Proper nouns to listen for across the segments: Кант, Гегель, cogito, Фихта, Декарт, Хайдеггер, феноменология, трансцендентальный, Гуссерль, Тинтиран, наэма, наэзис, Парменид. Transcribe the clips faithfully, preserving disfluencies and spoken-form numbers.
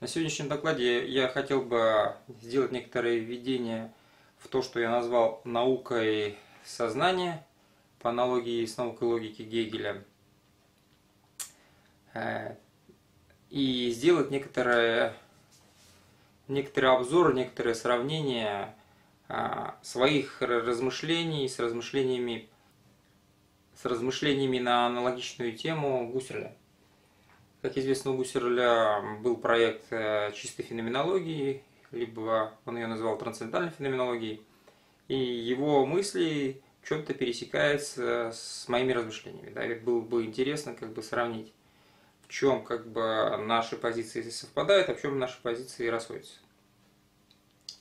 На сегодняшнем докладе я хотел бы сделать некоторое введение в то, что я назвал наукой сознания, по аналогии с наукой логики Гегеля, и сделать некоторые, некоторые обзоры, некоторые сравнения своих размышлений с размышлениями, с размышлениями на аналогичную тему Гусерля. Как известно, у Гусерля был проект чистой феноменологии, либо он ее назвал трансцендентальной феноменологией, и его мысли в чем-то пересекаются с моими размышлениями. Да? Было бы интересно как бы сравнить, в чем как бы наши позиции совпадают, а в чем наши позиции расходятся.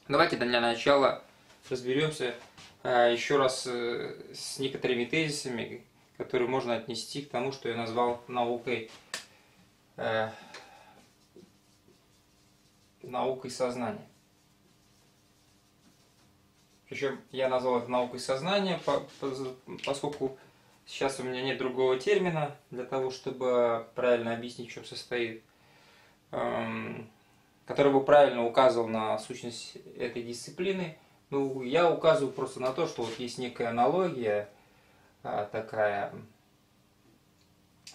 Давайте для начала разберемся еще раз с некоторыми тезисами, которые можно отнести к тому, что я назвал наукой. наукой сознания. Причем я назвал это наукой сознания, поскольку сейчас у меня нет другого термина для того, чтобы правильно объяснить, в чем состоит, который бы правильно указывал на сущность этой дисциплины. Ну, я указываю просто на то, что вот есть некая аналогия такая,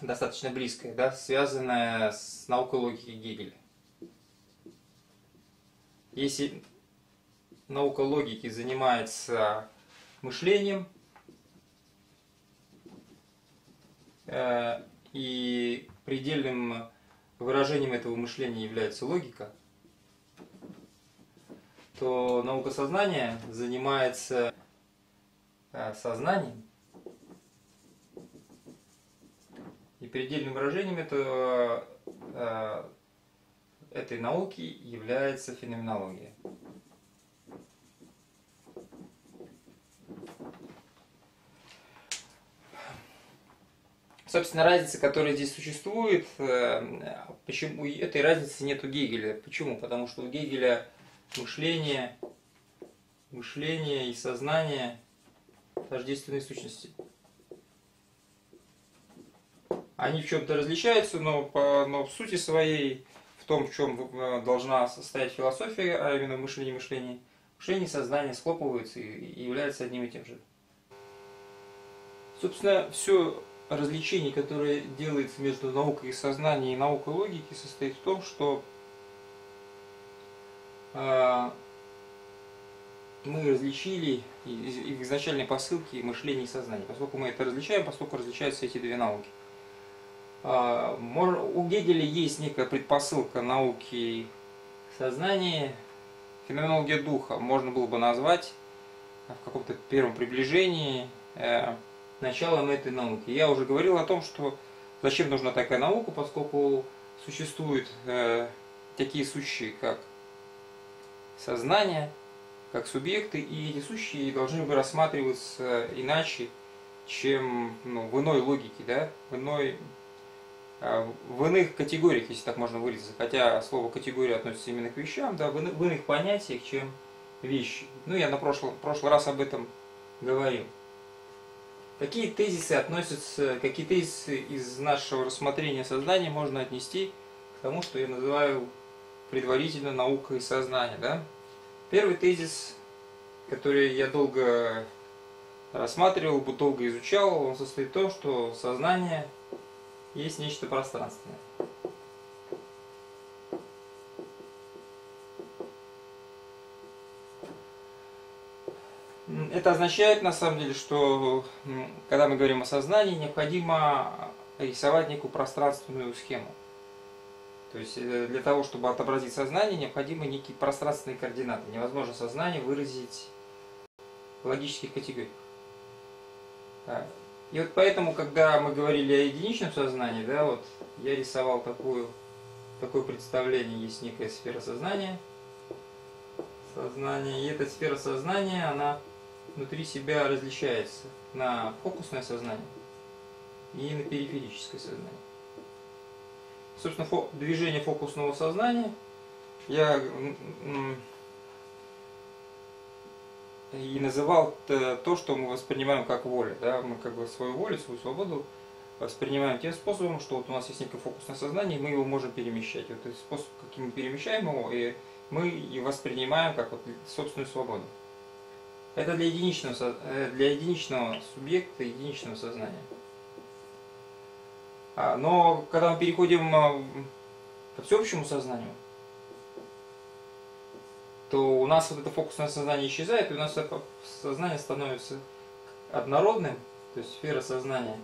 достаточно близкая, да, связанная с наукой логики Гегеля. Если наука логики занимается мышлением э, и предельным выражением этого мышления является логика, то наука сознания занимается э, сознанием, и предельным выражением этого, э, этой науки является феноменология. Собственно, разница, которая здесь существует, э, почему этой разницы нет у Гегеля? Почему? Потому что у Гегеля мышление, мышление и сознание тождественные сущности. Они в чем-то различаются, но, по, но в сути своей, в том, в чем должна состоять философия, а именно мышление и мышление, мышление и сознание схлопываются и, и являются одним и тем же. Собственно, все различение, которое делается между наукой и сознанием и наукой логики, состоит в том, что э, мы различили в изначальной посылке мышление и сознание. Поскольку мы это различаем, поскольку различаются эти две науки. У Гегеля есть некая предпосылка науки сознания, феноменология духа, можно было бы назвать в каком-то первом приближении началом этой науки. Я уже говорил о том, что зачем нужна такая наука, поскольку существуют такие сущие, как сознание, как субъекты, и эти сущие должны бы рассматриваться иначе, чем ну, в иной логике, да, в иной... в иных категориях, если так можно выразиться, хотя слово «категория» относится именно к вещам, да, в иных понятиях, чем вещи. Ну, я на прошлый, прошлый раз об этом говорил. Какие тезисы относятся, какие тезисы из нашего рассмотрения сознания можно отнести к тому, что я называю предварительно наукой сознания, да? Первый тезис, который я долго рассматривал, долго изучал, он состоит в том, что сознание есть нечто пространственное. Это означает, на самом деле, что когда мы говорим о сознании, необходимо рисовать некую пространственную схему. То есть для того, чтобы отобразить сознание, необходимы некие пространственные координаты. Невозможно сознание выразить в логических категориях. И вот поэтому, когда мы говорили о единичном сознании, да, вот я рисовал такую, такое представление, есть некая сфера сознания, сознание, и эта сфера сознания, она внутри себя различается на фокусное сознание и на периферическое сознание. Собственно, фо- движение фокусного сознания я и называл то, что мы воспринимаем как волю. Да? Мы как бы свою волю, свою свободу воспринимаем тем способом, что вот у нас есть некое фокусное сознание, и мы его можем перемещать. Вот этот способ, каким мы перемещаем его, и мы и воспринимаем как вот собственную свободу. Это для единичного, для единичного субъекта, единичного сознания. Но когда мы переходим к всеобщему сознанию, то у нас вот это фокусное сознание исчезает, и у нас это сознание становится однородным, то есть сфера сознания.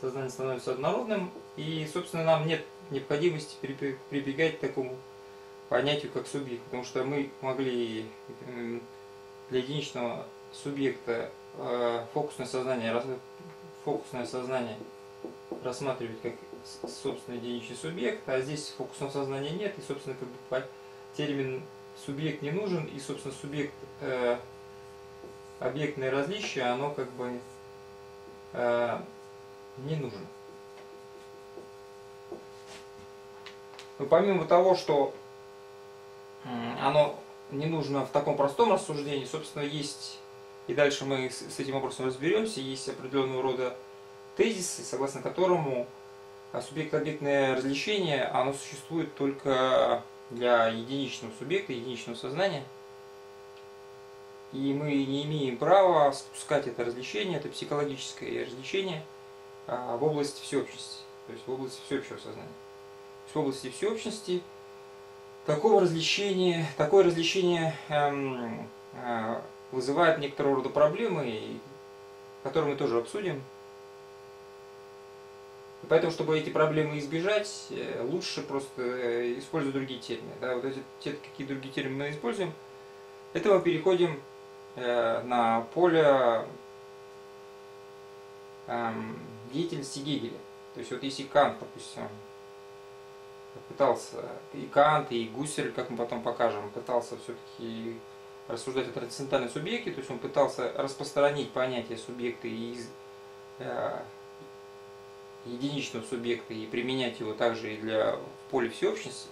Сознание становится однородным, и, собственно, нам нет необходимости прибегать к такому понятию, как субъект, потому что мы могли для единичного субъекта фокусное сознание, фокусное сознание рассматривать как собственный единичный субъект, а здесь фокусного сознания нет, и, собственно, как бы термин субъект не нужен, и, собственно, субъект, объектное различие, оно как бы не нужно. Но помимо того, что оно не нужно в таком простом рассуждении, собственно, есть, и дальше мы с этим вопросом разберемся, есть определенного рода тезисы, согласно которому субъект-объектное различение, оно существует только для единичного субъекта, единичного сознания, и мы не имеем права спускать это различение, это психологическое различение, в области всеобщности, то есть в области всеобщего сознания. То есть в области всеобщности такого различения, такое различение эм, э, вызывает некоторого рода проблемы, которые мы тоже обсудим. И поэтому, чтобы эти проблемы избежать, лучше просто использовать другие термины. Да? Вот эти, те, какие другие термины мы используем, это мы переходим э, на поле э, деятельности Гегеля. То есть вот если Кант, допустим, пытался, и Кант, и Гуссерль, как мы потом покажем, пытался все-таки рассуждать о трансцендентальном субъекте, то есть он пытался распространить понятие субъекта из э, единичного субъекта и применять его также и для в поле всеобщности,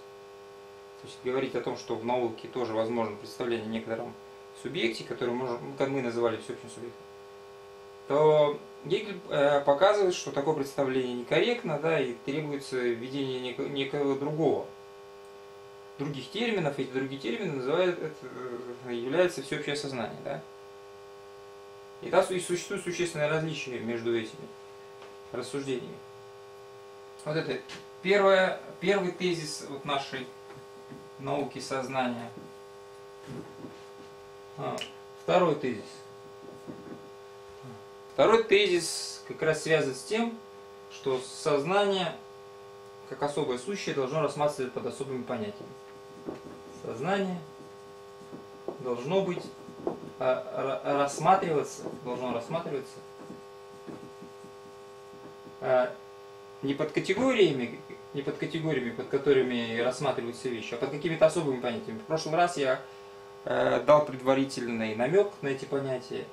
то есть говорить о том, что в науке тоже возможно представление о некотором субъекте, который мы, как мы называли всеобщим субъектом, то Гегель показывает, что такое представление некорректно, да, и требуется введение некого, некого другого, других терминов, эти другие термины называют, это является всеобщее сознание, да. И там существует существенное различие между этими рассуждениями. Вот это первое, первый тезис вот нашей науки сознания. А, второй тезис. Второй тезис как раз связан с тем, что сознание, как особое сущее, должно рассматриваться под особыми понятиями. Сознание должно быть, рассматриваться, должно рассматриваться не под категориями, не под категориями, под которыми рассматриваются вещи, а под какими-то особыми понятиями. В прошлый раз я дал предварительный намек на эти понятия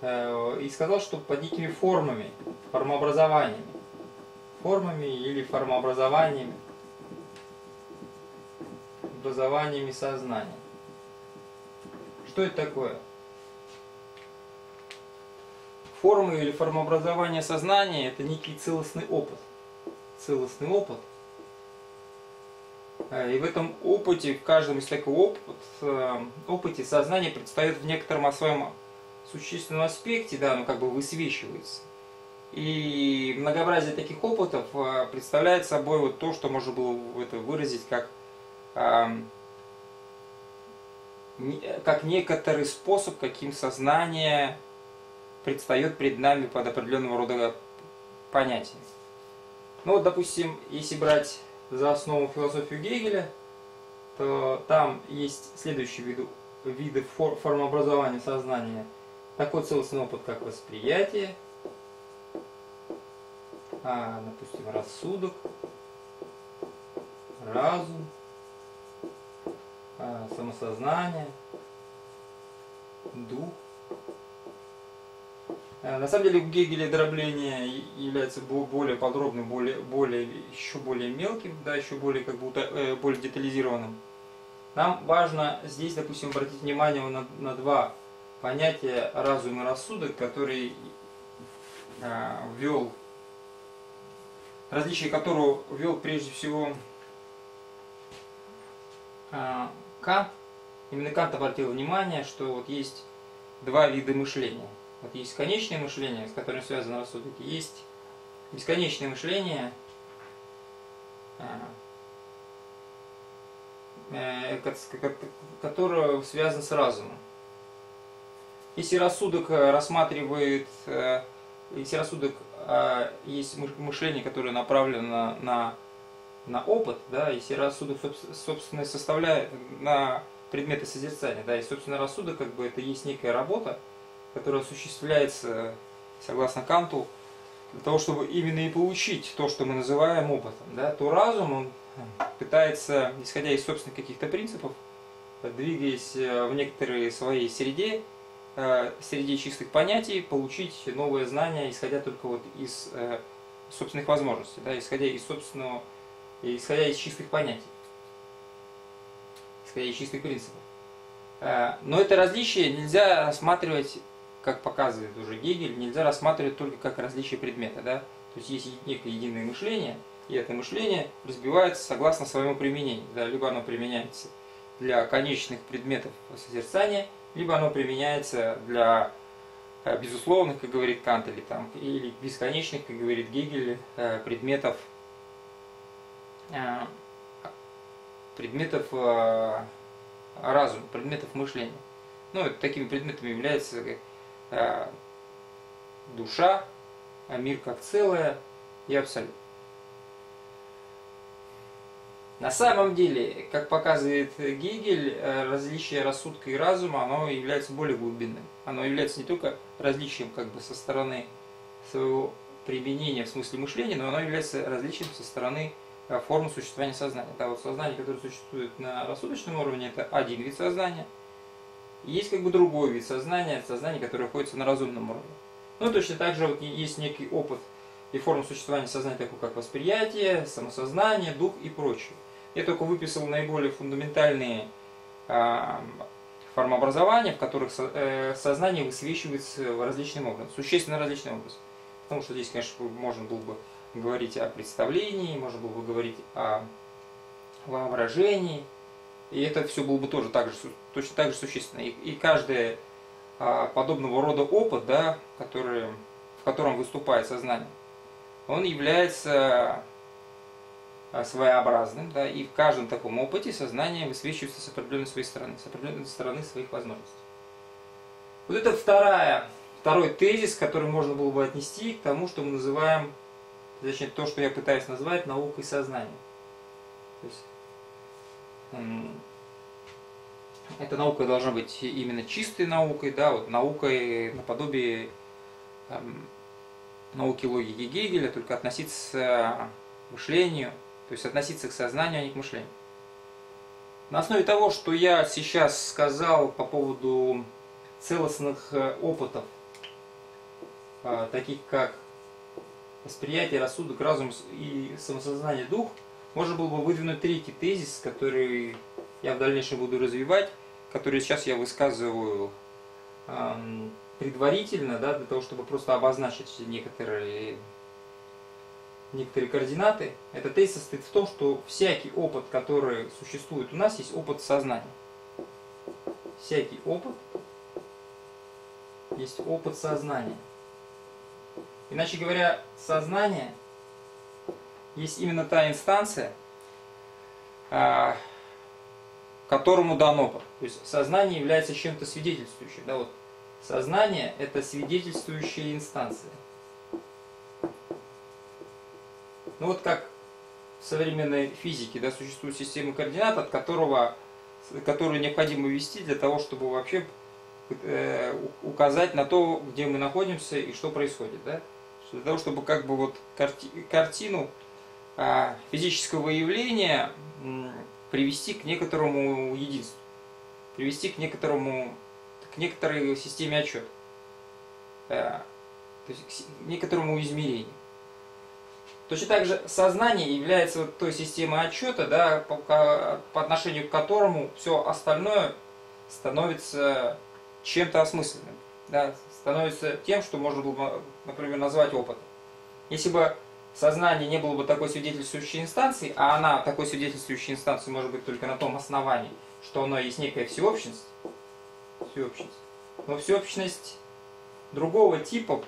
и сказал, что под некими формами, формообразованиями, формами или формообразованиями, образованиями сознания. Что это такое? Формы или формообразование сознания – это некий целостный опыт. Целостный опыт. И в этом опыте, в каждом из таких опытов, опыте сознание предстает в некотором своем существенном аспекте, да, оно как бы высвечивается. И многообразие таких опытов представляет собой вот то, что можно было это выразить как, как некоторый способ, каким сознание предстает перед нами под определенного рода понятиями. Ну вот, допустим, если брать за основу философию Гегеля, то там есть следующие виды, виды фор, формообразования сознания. Такой целостный опыт, как восприятие, а, допустим, рассудок, разум, а, самосознание, дух. А, на самом деле в Гегеле дробление является более подробным, более, более, еще более мелким, да, еще более, как будто, э, более детализированным. Нам важно здесь, допустим, обратить внимание на, на два понятия разум и рассудок, который э, ввел различие которого ввел прежде всего Кант. Именно Кант обратил внимание, что вот есть два вида мышления. Вот есть конечное мышление, с которым связано рассудок, и есть бесконечное мышление, которое связано с разумом. Если рассудок рассматривает, если рассудок есть мышление, которое направлено на, на опыт, да, если рассудок собственно составляет на предметы созерцания, да, и собственно рассудок как бы это есть некая работа, которая осуществляется, согласно Канту, для того, чтобы именно и получить то, что мы называем опытом, да, то разум, он пытается, исходя из собственных каких-то принципов, двигаясь в некоторой своей среде, среди чистых понятий, получить новые знания, исходя только вот из собственных возможностей, да, исходя из собственного, исходя из чистых понятий, исходя из чистых принципов. Но это различие нельзя рассматривать, как показывает уже Гегель, нельзя рассматривать только как различие предмета. Да? То есть есть некое единое мышление, и это мышление разбивается согласно своему применению. Да? Либо оно применяется для конечных предметов созерцания, либо оно применяется для безусловных, как говорит Кант, или, там, или бесконечных, как говорит Гегель, предметов, предметов разума, предметов мышления. Ну, такими предметами являются душа, мир как целое и абсолют. На самом деле, как показывает Гегель, различие рассудка и разума, оно является более глубинным. Оно является не только различием как бы со стороны своего применения в смысле мышления, но оно является различием со стороны формы существования сознания. Да, вот сознание, которое существует на рассудочном уровне, это один вид сознания. И есть как бы другой вид сознания, сознание, которое находится на разумном уровне. Ну, точно так же вот есть некий опыт и форма существования сознания, такой как восприятие, самосознание, дух и прочее. Я только выписал наиболее фундаментальные э, формообразования, в которых со, э, сознание высвечивается различным образом, существенно различным образом. Потому что здесь, конечно, можно было бы говорить о представлении, можно было бы говорить о воображении, и это все было бы тоже так же, точно так же существенно. И, и каждый э, подобного рода опыт, да, который, в котором выступает сознание, он является своеобразным, да, и в каждом таком опыте сознание высвечивается с определенной своей стороны, с определенной стороны своих возможностей. Вот это вторая, второй тезис, который можно было бы отнести к тому, что мы называем, точнее, то, что я пытаюсь назвать наукой сознания. То есть, эта наука должна быть именно чистой наукой, да, вот наукой наподобие там, науки логики Гегеля, только относиться к мышлению, то есть относиться к сознанию, а не к мышлению. На основе того, что я сейчас сказал по поводу целостных опытов, таких как восприятие, рассудок, разум и самосознание, дух, можно было бы выдвинуть третий тезис, который я в дальнейшем буду развивать, который сейчас я высказываю предварительно, да, для того, чтобы просто обозначить некоторые... некоторые координаты. Этот тезис состоит в том, что всякий опыт, который существует у нас, есть опыт сознания. Всякий опыт есть опыт сознания. Иначе говоря, сознание есть именно та инстанция, которому дан опыт. То есть сознание является чем-то свидетельствующим. Да, вот. Сознание – это свидетельствующая инстанция. Ну вот как в современной физике, да, существует система координат, от которого, которую необходимо ввести для того, чтобы вообще э, указать на то, где мы находимся и что происходит. Да? Для того, чтобы как бы вот карти, картину э, физического явления э, привести к некоторому единству, привести к, некоторому, к некоторой системе отчета, э, то есть к некоторому измерению. Точно так же сознание является вот той системой отчета, да, по, по отношению к которому все остальное становится чем-то осмысленным. Да, становится тем, что можно было бы, например, назвать опытом. Если бы сознание не было бы такой свидетельствующей инстанции, а она такой свидетельствующей инстанции может быть только на том основании, что оно есть некая всеобщность, всеобщность. Но всеобщность другого типа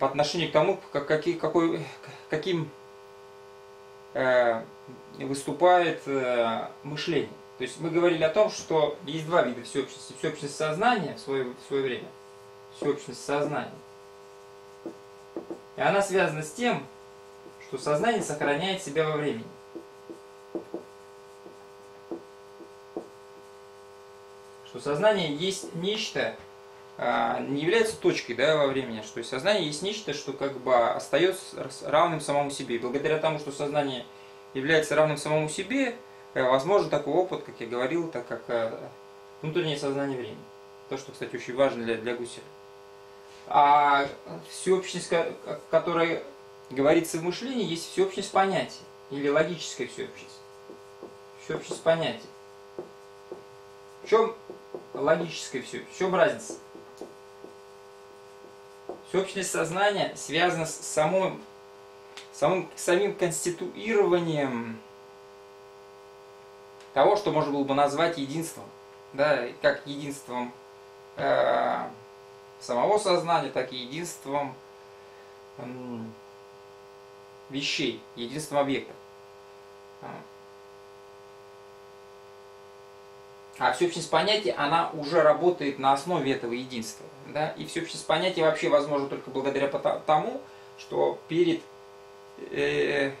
по отношению к тому, как, какие, какой, каким э, выступает э, мышление. То есть мы говорили о том, что есть два вида всеобщности. Всеобщность сознания в свое, в свое время, всеобщность сознания. И она связана с тем, что сознание сохраняет себя во времени. Что сознание есть нечто, а, не является точкой, да, во времени. Что сознание есть нечто, что как бы остается равным самому себе. И благодаря тому, что сознание является равным самому себе, возможен такой опыт, как я говорил, так как внутреннее сознание времени. То, что, кстати, очень важно для, для Гусера. А всеобщность, о которой говорится в мышлении, есть всеобщность понятий. Или логическая всеобщность. Всеобщность понятий. В чем логическая всеобщность? В чем разница? Всеобщность сознания связана с самым, самым, самим конституированием того, что можно было бы назвать единством. Да, как единством э, самого сознания, так и единством э, вещей, единством объекта. А всеобщность понятия, она уже работает на основе этого единства. Да? И всеобщность понятия вообще возможно только благодаря тому, что перед, э,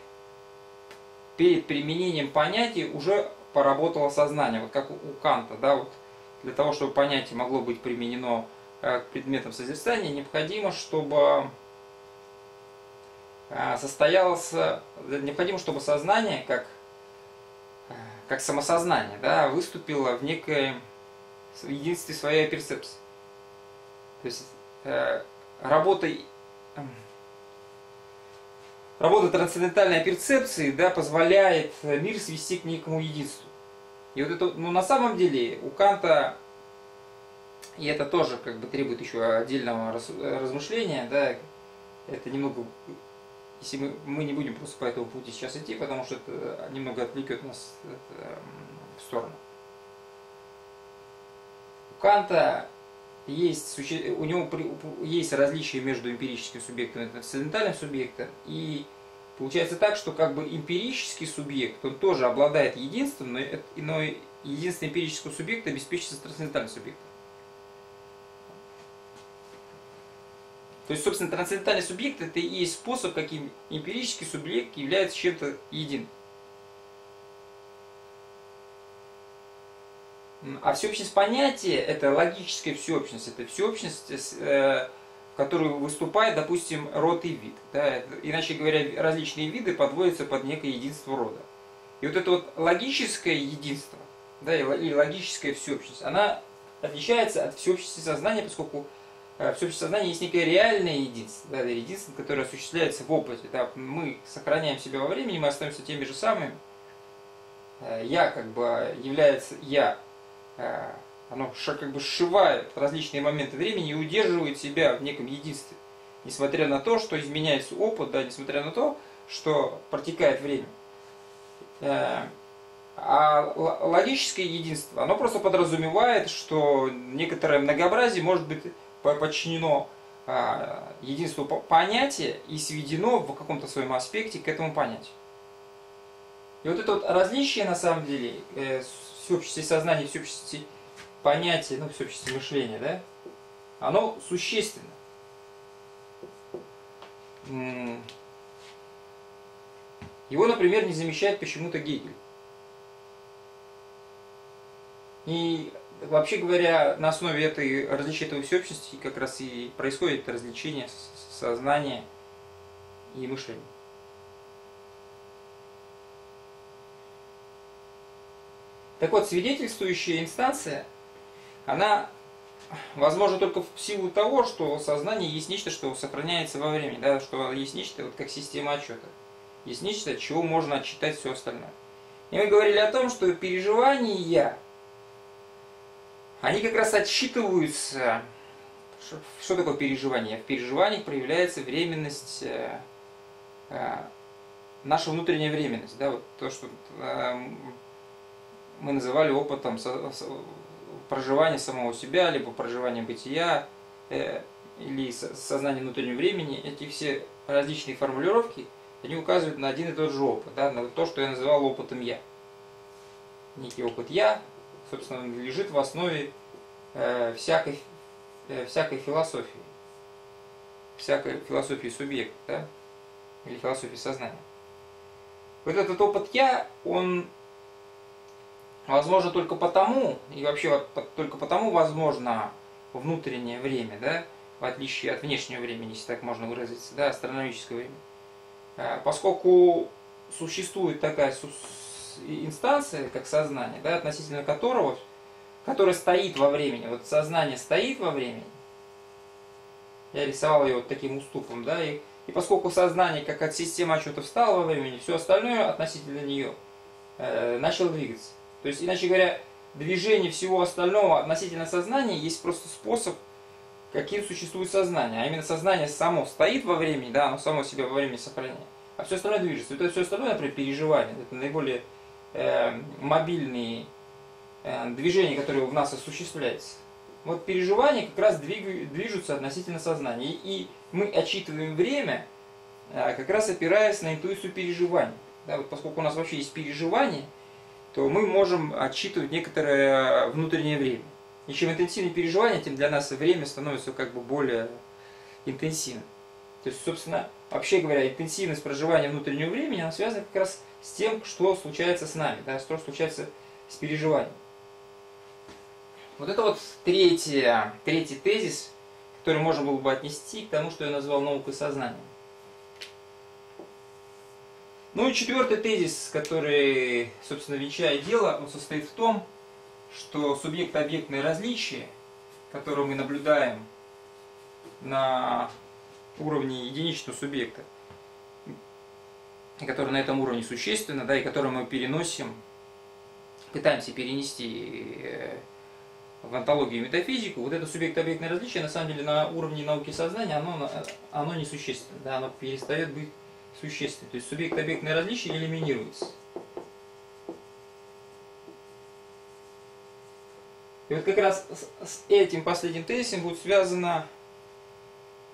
перед применением понятия уже поработало сознание, вот как у Канта, да, вот для того, чтобы понятие могло быть применено к предметам созерцания, необходимо, чтобы состоялось, необходимо, чтобы сознание, как, как самосознание, да, выступило в некое единстве своей перцепции. То есть работа, работа трансцендентальной перцепции, да, позволяет мир свести к некому единству. И вот это, ну, на самом деле у Канта, и это тоже как бы требует еще отдельного размышления, да, это немного, если мы, мы не будем просто по этому пути сейчас идти, потому что это немного отвлекет нас в сторону. У Канта есть, у него есть различия между эмпирическим субъектом и трансцендентальным субъектом, и получается так, что как бы эмпирический субъект, он тоже обладает единством, но, но единство эмпирического субъекта обеспечивается трансцендентальным субъектом. То есть, собственно, трансцендентальный субъект – это и есть способ, каким эмпирический субъект является чем-то единым. А всеобщность понятия – это логическая всеобщность, это всеобщность, в которую выступает, допустим, род и вид. Да? Иначе говоря, различные виды подводятся под некое единство рода. И вот это вот логическое единство, да, и логическая всеобщность, она отличается от всеобщности сознания, поскольку в всеобщности сознания есть некое реальное единство, да, единство, которое осуществляется в опыте. Да? Мы сохраняем себя во времени, мы остаемся теми же самыми. Я как бы является я. Оно как бы сшивает различные моменты времени и удерживает себя в неком единстве. Несмотря на то, что изменяется опыт, да, несмотря на то, что протекает время. А логическое единство, оно просто подразумевает, что некоторое многообразие может быть подчинено единству понятия и сведено в каком-то своем аспекте к этому понятию. И вот это вот различие на самом деле всеобщести сознания, всеобщести понятия, ну, всеобщести мышления, да, оно существенно. Его, например, не замечает почему-то Гегель. И, вообще говоря, на основе этой, различия этого всеобщности как раз и происходит различение сознания и мышления. Так вот, свидетельствующая инстанция, она возможна только в силу того, что сознание есть нечто, что сохраняется во времени, да, что есть нечто, вот как система отчета. Есть нечто, от чего можно отчитать все остальное. И мы говорили о том, что переживания, они как раз отсчитываются. Что такое переживание? В переживаниях проявляется временность наша внутренняя временность, да, вот то, что мы называли опытом проживания самого себя, либо проживания бытия, или сознания внутреннего времени, эти все различные формулировки, они указывают на один и тот же опыт, да, на то, что я называл опытом «я». Некий опыт «я», собственно, лежит в основе э, всякой, э, всякой философии, всякой философии субъекта, да, или философии сознания. Вот этот опыт «я», он возможен только потому, и вообще только потому возможно внутреннее время, да, в отличие от внешнего времени, если так можно выразиться, да, астрономическое время. Поскольку существует такая инстанция, как сознание, да, относительно которого, которое стоит во времени, вот сознание стоит во времени, я рисовал ее вот таким уступом, да, и, и поскольку сознание как от системы отчетов встало во времени, все остальное относительно нее э, начало двигаться. То есть, иначе говоря, движение всего остального относительно сознания есть просто способ, каким существует сознание. А именно сознание само стоит во времени, да, оно само себя во времени сохраняет, а все остальное движется. Вот это все остальное, например, переживание, это наиболее э, мобильные э, движения, которые в нас осуществляются. Вот переживания как раз двиг, движутся относительно сознания. И, и мы отчитываем время, э, как раз опираясь на интуицию переживаний. Да, вот поскольку у нас вообще есть переживания, то мы можем отчитывать некоторое внутреннее время. И чем интенсивнее переживание, тем для нас время становится как бы более интенсивным. То есть, собственно, вообще говоря, интенсивность проживания внутреннего времени, она связана как раз с тем, что случается с нами, да, что случается с переживанием. Вот это вот третий, третий тезис, который можно было бы отнести к тому, что я назвал наукой сознания. Ну и четвертый тезис, который, собственно, венчает дело, он состоит в том, что субъект-объектные различия, которые мы наблюдаем на уровне единичного субъекта, которые на этом уровне существенно, да, и которые мы переносим, пытаемся перенести в онтологию и метафизику, вот это субъект-объектное различие, на самом деле, на уровне науки сознания, оно, оно несущественно, да, оно перестает быть существенным. То есть субъект-объектное различие элиминируется. И вот как раз с этим последним тезисом будет связана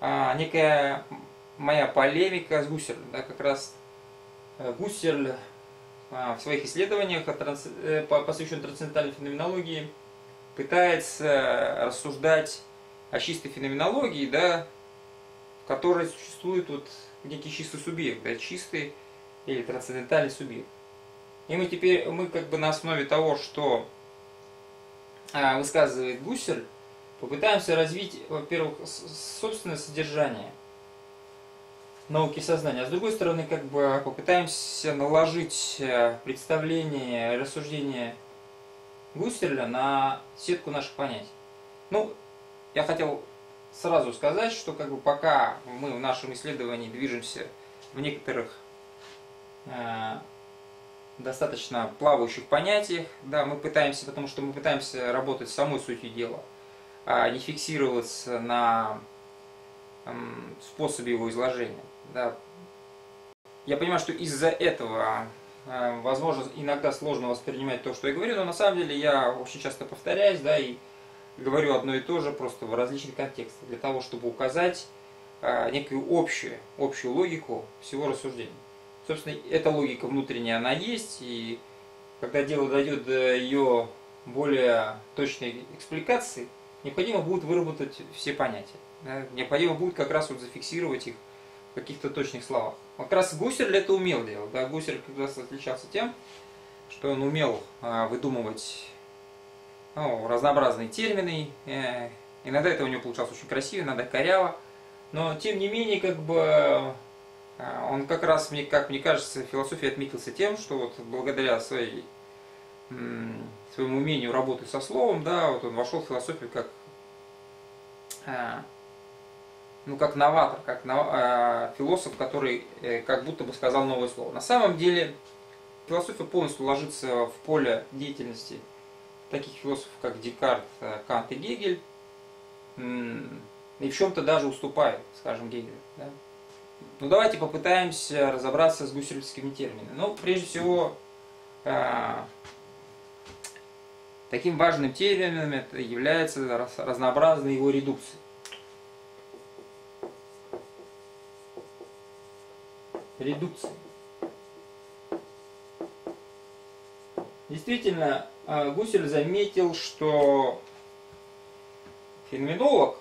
а, некая моя полемика с Гуссерлем. Да, как раз Гуссерль а, в своих исследованиях, транс... посвященных трансцендентальной феноменологии, пытается рассуждать о чистой феноменологии, да, в которой существует вот некий чистый субъект, да, чистый или трансцендентальный субъект. И мы теперь, мы как бы на основе того, что высказывает Гуссерль, попытаемся развить, во-первых, собственное содержание науки сознания, а с другой стороны, как бы попытаемся наложить представление, рассуждение Гусерля на сетку наших понятий. Ну, я хотел сразу сказать, что как бы пока мы в нашем исследовании движемся в некоторых э достаточно плавающих понятиях, да, мы пытаемся, потому что мы пытаемся работать с самой сутью дела, а не фиксироваться на эм, способе его изложения. Да. Я понимаю, что из-за этого, э, возможно, иногда сложно воспринимать то, что я говорю, но на самом деле я очень часто повторяюсь, да, и говорю одно и то же, просто в различных контекстах, для того, чтобы указать э, некую общую, общую логику всего рассуждения. Собственно, эта логика внутренняя, она есть, и когда дело дойдет до ее более точной экспликации, необходимо будет выработать все понятия. Да? Необходимо будет как раз вот зафиксировать их в каких-то точных словах. Как раз Гуссерль это умел делать. Да? Гуссерль как раз отличался тем, что он умел а, выдумывать ну, разнообразные термины. Э, иногда это у него получалось очень красиво, иногда коряво. Но, тем не менее, как бы... Он как раз, как мне кажется, в философии отметился тем, что вот благодаря своей, своему умению работать со словом, да, вот он вошел в философию как, ну, как новатор, как нов... философ, который как будто бы сказал новое слово. На самом деле философия полностью ложится в поле деятельности таких философов, как Декарт, Кант и Гегель, и в чем-то даже уступает, скажем, Гегелю. Да? Ну давайте попытаемся разобраться с гуссерльскими терминами. Ну, прежде всего, э, таким важным термином это является разнообразные его редукции. Редукции. Действительно, Гуссель заметил, что феноменолог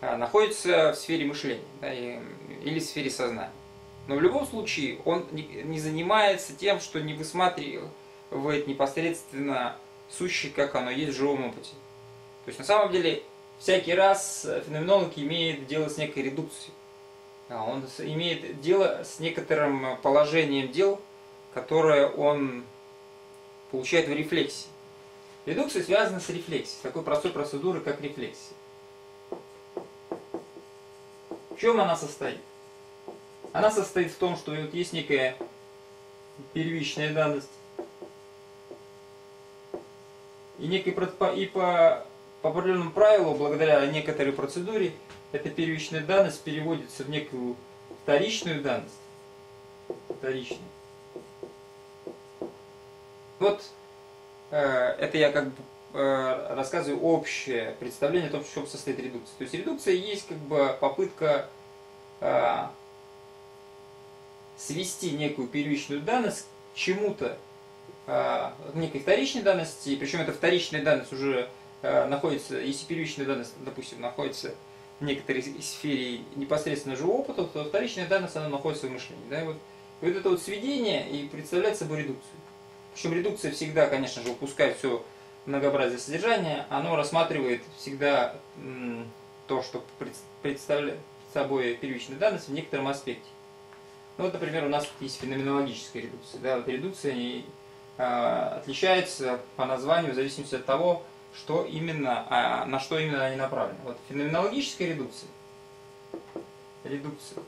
находится в сфере мышления, да, или в сфере сознания. Но в любом случае он не занимается тем, что не высматривает непосредственно сущее, как оно есть в живом опыте. То есть на самом деле всякий раз феноменолог имеет дело с некой редукцией. Он имеет дело с некоторым положением дел, которое он получает в рефлексии. Редукция связана с рефлексией, с такой простой процедурой, как рефлексия. В чем она состоит? Она состоит в том, что вот есть некая первичная данность, и, некой, и по, по определенному правилу, благодаря некоторой процедуре, эта первичная данность переводится в некую вторичную данность. Вторичную. Вот э, это я как бы э, рассказываю общее представление о том, в чем состоит редукция. То есть редукция есть как бы попытка э, свести некую первичную данность к чему-то, э, к некой вторичной данности, причем эта вторичная данность уже э, находится, если первичная данность, допустим, находится в некоторой сфере непосредственно живого опыта, то вторичная данность она находится в мышлении. Да? И вот, и вот это вот сведение и представляет собой редукцию. Причем редукция всегда, конечно же, упускает все многообразие содержания, оно рассматривает всегда то, что представляет собой первичная данность в некотором аспекте. Ну, вот, например, у нас есть феноменологическая редукция. Да? Вот редукция не, а, отличается по названию в зависимости от того, что именно, а, на что именно они направлены. Вот феноменологическая редукция, редукция.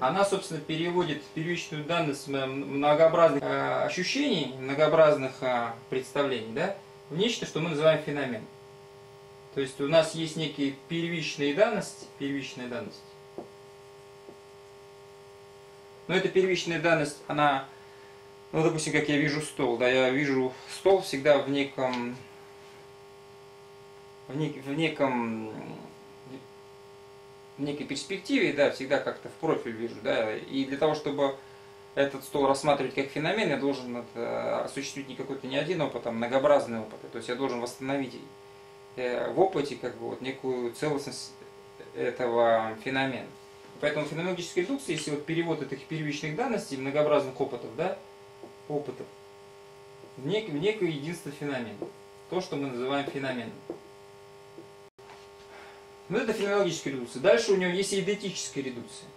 Она, собственно, переводит первичную данность многообразных э, ощущений, многообразных э, представлений, да, в нечто, что мы называем феномен. То есть у нас есть некие первичные данности, первичные данности. Но эта первичная данность, она, ну, допустим, как я вижу стол, да, я вижу стол всегда в неком, в, нек, в неком в некой перспективе, да, всегда как-то в профиль вижу, да, и для того, чтобы этот стол рассматривать как феномен, я должен это, осуществить не какой-то не один опыт, а многообразный опыт, то есть я должен восстановить э, в опыте как бы вот некую целостность этого феномена. Поэтому феноменологическая редукция, если вот перевод этих первичных данностей, многообразных опытов, да, опытов, в, нек в некое единство феномена, то, что мы называем феноменом. Но это феноменологическая редукция. Дальше у него есть и эдетическая редукция.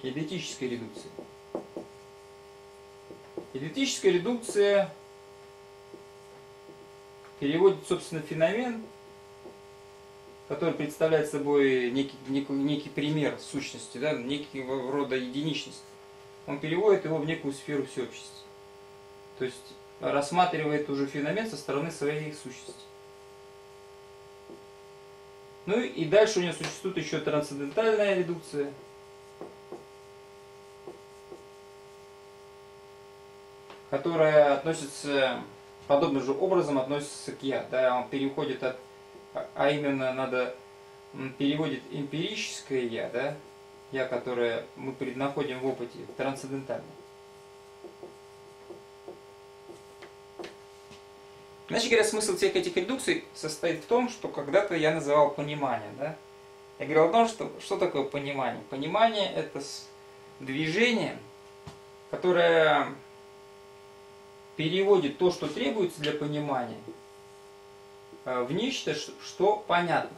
Эдетическая редукция. Эдетическая редукция переводит, собственно, феномен, который представляет собой некий, некий, некий пример сущности, да, некого рода единичности. Он переводит его в некую сферу всеобщести. То есть рассматривает уже феномен со стороны своей сущности. Ну и дальше у него существует еще трансцендентальная редукция. Которая относится, подобным же образом относится к я. Да, он переходит от, а именно надо, переводит эмпирическое я, да, я, которое мы находим в опыте, в трансцендентальное. Иначе говоря, смысл всех этих редукций состоит в том, что когда-то я называл понимание. Да? Я говорил о том, что, что такое понимание. Понимание – это движение, которое переводит то, что требуется для понимания, в нечто, что понятно.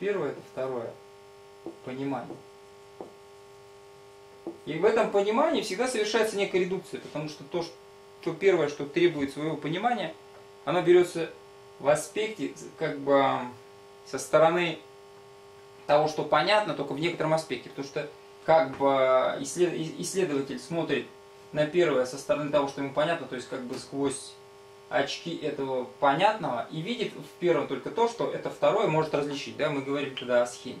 Первое – это второе – понимание. И в этом понимании всегда совершается некая редукция, потому что то, что то первое, что требует своего понимания, оно берется в аспекте, как бы со стороны того, что понятно, только в некотором аспекте. Потому что как бы исследователь смотрит на первое со стороны того, что ему понятно, то есть как бы сквозь очки этого понятного и видит в первом только то, что это второе может различить. Да? Мы говорим тогда о схеме.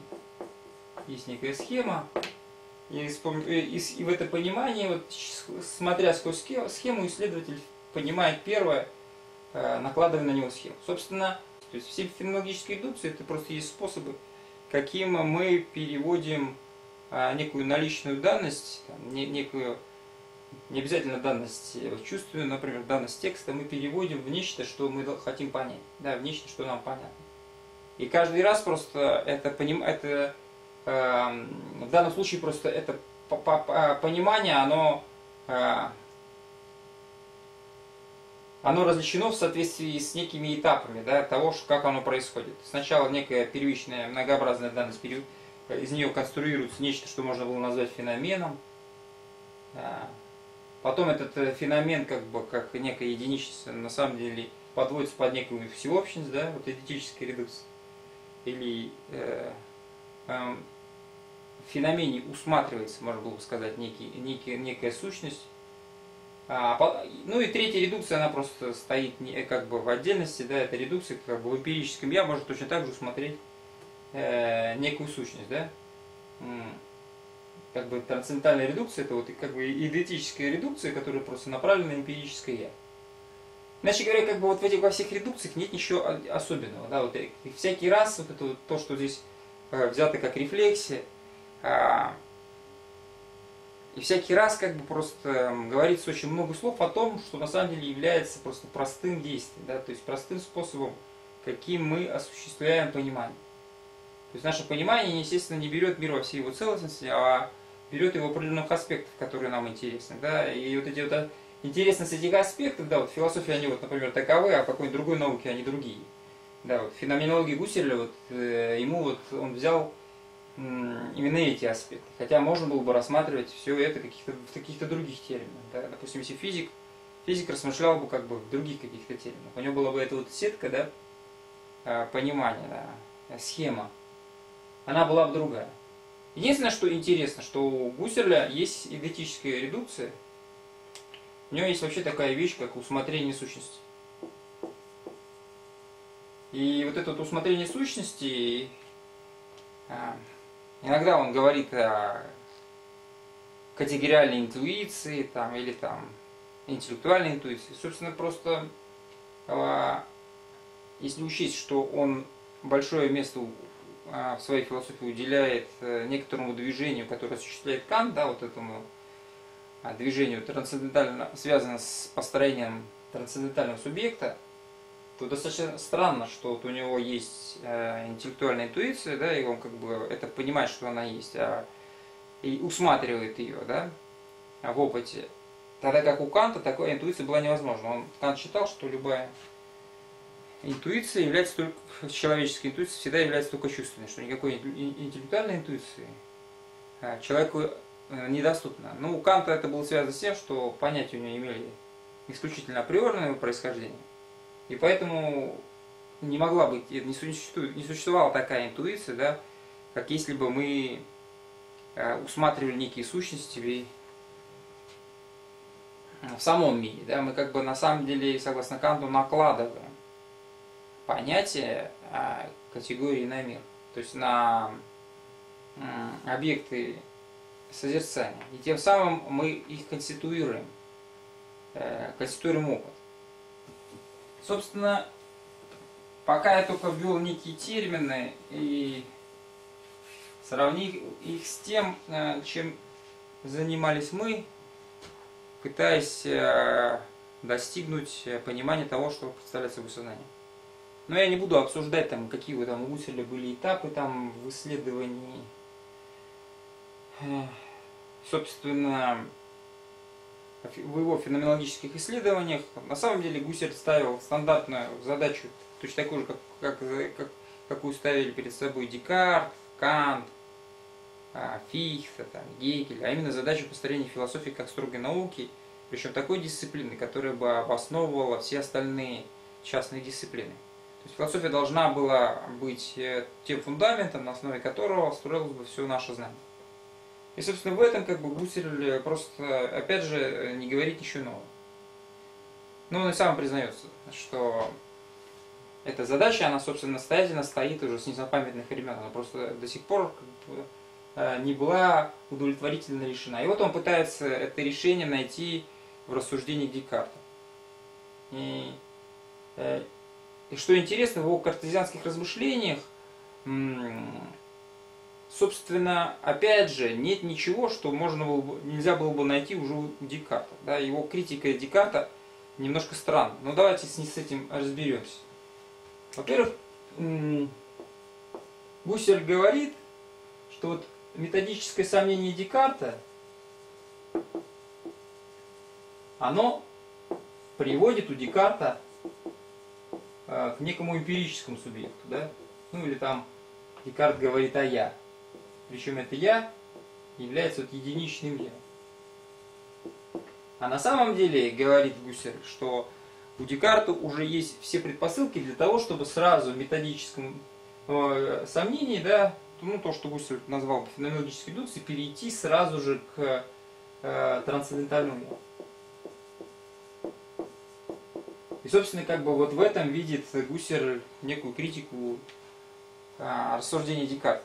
Есть некая схема. И, и в это понимание, вот, смотря сквозь схему, исследователь понимает первое, накладывая на него схему. Собственно, то есть все феноменологические дедукции — это просто есть способы, каким мы переводим некую наличную данность, некую, не обязательно данность чувственную, например, данность текста, мы переводим в нечто, что мы хотим понять, да, в нечто, что нам понятно. И каждый раз просто это понимание, в данном случае просто это понимание, оно, оно различено в соответствии с некими этапами, да, того, как оно происходит. Сначала некая первичная многообразная данность, из нее конструируется нечто, что можно было назвать феноменом. Потом этот феномен, как бы, как некая единичность, на самом деле подводится под некую всеобщность, да, вот идентическая редукция. Или э, э, в феномене усматривается, можно было бы сказать, некий, некий, некая сущность. А, по, ну и третья редукция, она просто стоит не, как бы в отдельности, да, это редукция, как бы в эмпирическом я может точно так же усмотреть э, некую сущность, да. Как бы трансцендентальная редукция — это вот как бы идентическая редукция, которая просто направлена на эмпирическое я. Иначе говоря, как бы вот в этих во всех редукциях нет ничего особенного. Да? Вот, и всякий раз вот это вот то, что здесь э, взято как рефлексия, э, и всякий раз как бы просто э, говорится очень много слов о том, что на самом деле является просто простым действием, да? То есть простым способом, каким мы осуществляем понимание. То есть наше понимание, естественно, не берет мир во всей его целостности, а берет его определенных аспектов, которые нам интересны. Да? И вот эти вот интересности этих аспектов, да, вот в философии они, вот, например, таковы, а в какой-нибудь другой науке они другие. Да, вот, в феноменологии Гусерля, вот, э, ему вот он взял э, именно эти аспекты. Хотя можно было бы рассматривать все это каких-то, в каких-то других терминах. Да? Допустим, если физик, физик размышлял бы как бы в других каких-то терминах. У него была бы эта вот сетка, да, понимания, да, схема. Она была бы другая. Единственное, что интересно, что у Гусерля есть идентическая редукция. У него есть вообще такая вещь, как усмотрение сущности. И вот это вот усмотрение сущности, иногда он говорит о категориальной интуиции там, или там, интеллектуальной интуиции. Собственно, просто если учесть, что он большое место в своей философии уделяет некоторому движению, которое осуществляет Кант, да, вот этому движению, трансцендентально связано с построением трансцендентального субъекта, то достаточно странно, что вот у него есть интеллектуальная интуиция, да, и он как бы это понимает, что она есть, а и усматривает ее, да, в опыте. Тогда как у Канта такая интуиция была невозможна. Он, Кант считал, что любая интуиция является только, человеческая интуиция всегда является только чувственной, что никакой интеллектуальной интуиции человеку недоступна. Но у Канта это было связано с тем, что понятия у него имели исключительно априорное происхождение, и поэтому не могла быть, не существовала такая интуиция, да, как если бы мы усматривали некие сущности в самом мире. Да, мы как бы на самом деле, согласно Канту, накладываем понятие категории на мир, то есть на объекты созерцания. И тем самым мы их конституируем, конституируем опыт. Собственно, пока я только ввел некие термины и сравнил их с тем, чем занимались мы, пытаясь достигнуть понимания того, что представляет собой сознание. Но я не буду обсуждать, там, какие вы там у Гусерля были этапы там, в исследовании, собственно, в его феноменологических исследованиях. На самом деле Гуссерль ставил стандартную задачу, точно такую же, как, как, как, какую ставили перед собой Декарт, Кант, Фихта, там, Гегель, а именно задачу построения философии как строгой науки, причем такой дисциплины, которая бы обосновывала все остальные частные дисциплины. То есть философия должна была быть тем фундаментом, на основе которого строилось бы все наше знание. И, собственно, в этом как бы Гуссерль просто, опять же, не говорит ничего нового. Ну, он и сам признается, что эта задача, она, собственно, настоятельно стоит уже с незапамятных времен. Она просто до сих пор как бы не была удовлетворительно решена. И вот он пытается это решение найти в рассуждении Декарта. И, и что интересно, в его картезианских размышлениях, собственно, опять же, нет ничего, что можно было бы, нельзя было бы найти уже у Декарта. Да? Его критика Декарта немножко странна. Но давайте с, с этим разберемся. Во-первых, Гуссерль говорит, что вот методическое сомнение Декарта, оно приводит у Декарта э, к некому эмпирическому субъекту. Да? Ну или там Декарт говорит о «я». Причем это «я» является вот единичным «я». А на самом деле, говорит Гуссерль, что у Декарта уже есть все предпосылки для того, чтобы сразу в методическом э, сомнении, да, ну, то, что Гуссерль назвал феноменологической индукцией, перейти сразу же к э, трансцендентальному. И, собственно, как бы вот в этом видит Гуссерль некую критику э, рассуждения Декарта.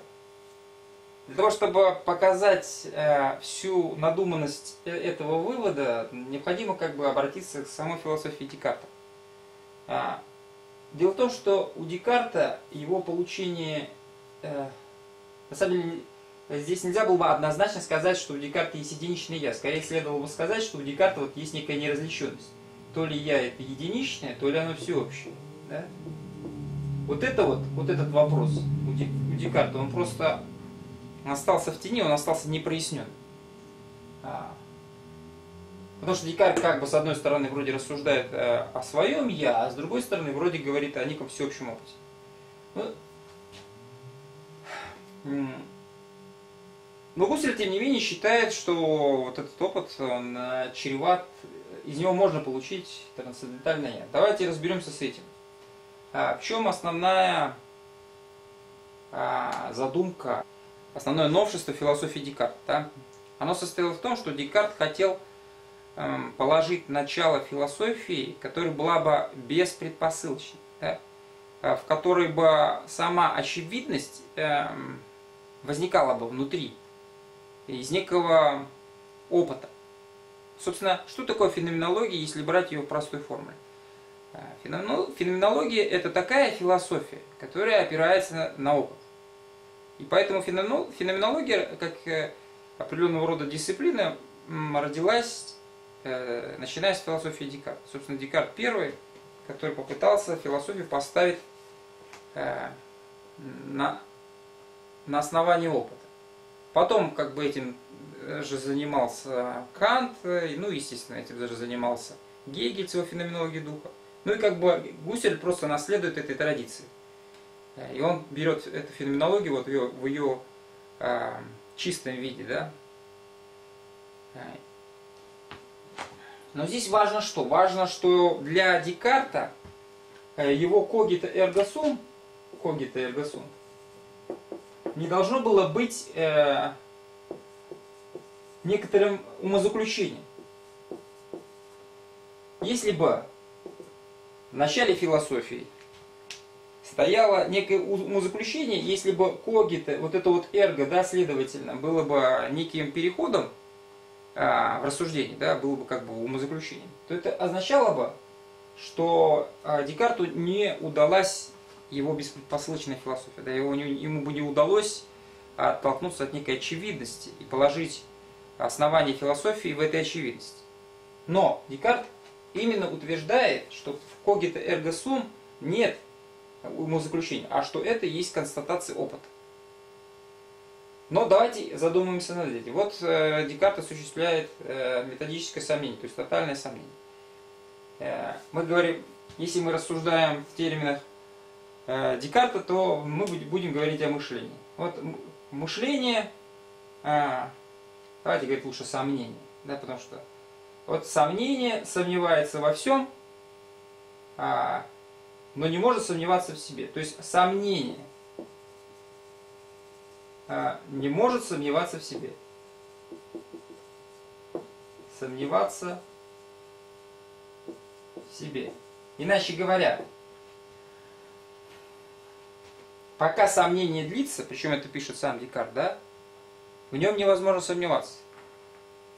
Для того, чтобы показать э, всю надуманность этого вывода, необходимо как бы обратиться к самой философии Декарта. А, дело в том, что у Декарта его получение... Э, на самом деле, здесь нельзя было бы однозначно сказать, что у Декарта есть единичное «я». Скорее, следовало бы сказать, что у Декарта вот есть некая неразличенность. То ли «я» это единичное, то ли оно всеобщее. Да? Вот это вот, вот этот вопрос у Декарта, он просто... Он остался в тени, он остался непрояснен. Потому что Декарт как бы с одной стороны вроде рассуждает о своем «я», а с другой стороны вроде говорит о неком всеобщем опыте. Но Гуссерль, тем не менее, считает, что вот этот опыт, он чреват, из него можно получить трансцендентальное «я». Давайте разберемся с этим. В чем основная задумка? Основное новшество философии Декарта. Да? Оно состояло в том, что Декарт хотел эм, положить начало философии, которая была бы беспредпосылочной, да? В которой бы сама очевидность эм, возникала бы внутри, из некого опыта. Собственно, что такое феноменология, если брать ее в простой формуле? Феноменология – это такая философия, которая опирается на опыт. И поэтому феноменология, как определенного рода дисциплина, родилась, начиная с философии Декарта. Собственно, Декарт первый, который попытался философию поставить на, на основании опыта. Потом как бы этим же занимался Кант, ну, естественно, этим же занимался Гегель с его феноменологией духа. Ну и как бы Гуссерль просто наследует этой традиции. И он берет эту феноменологию вот в ее, в ее э, чистом виде. Да? Но здесь важно что? Важно, что для Декарта его cogito ergo sum, cogito ergo sum не должно было быть э, некоторым умозаключением. Если бы в начале философии стояло некое умозаключение, если бы cogito, вот это вот ergo, да, следовательно, было бы неким переходом э, в рассуждении, да, было бы как бы умозаключением, то это означало бы, что э, Декарту не удалась его беспредпосылочная философия, да, его, ему бы не удалось оттолкнуться от некой очевидности и положить основание философии в этой очевидности. Но Декарт именно утверждает, что в cogito ergo sum нет умозаключение, а что это есть констатация опыта. Но давайте задумаемся над этим. Вот э, Декарт осуществляет э, методическое сомнение, то есть тотальное сомнение. Э, мы говорим, если мы рассуждаем в терминах э, Декарта, то мы будем говорить о мышлении. Вот мышление, э, давайте говорить лучше сомнение, да, потому что вот сомнение сомневается во всем, э, но не может сомневаться в себе. То есть сомнение а, не может сомневаться в себе. Сомневаться в в себе. Иначе говоря, пока сомнение длится, причем это пишет сам Декарт, да, в нем невозможно сомневаться.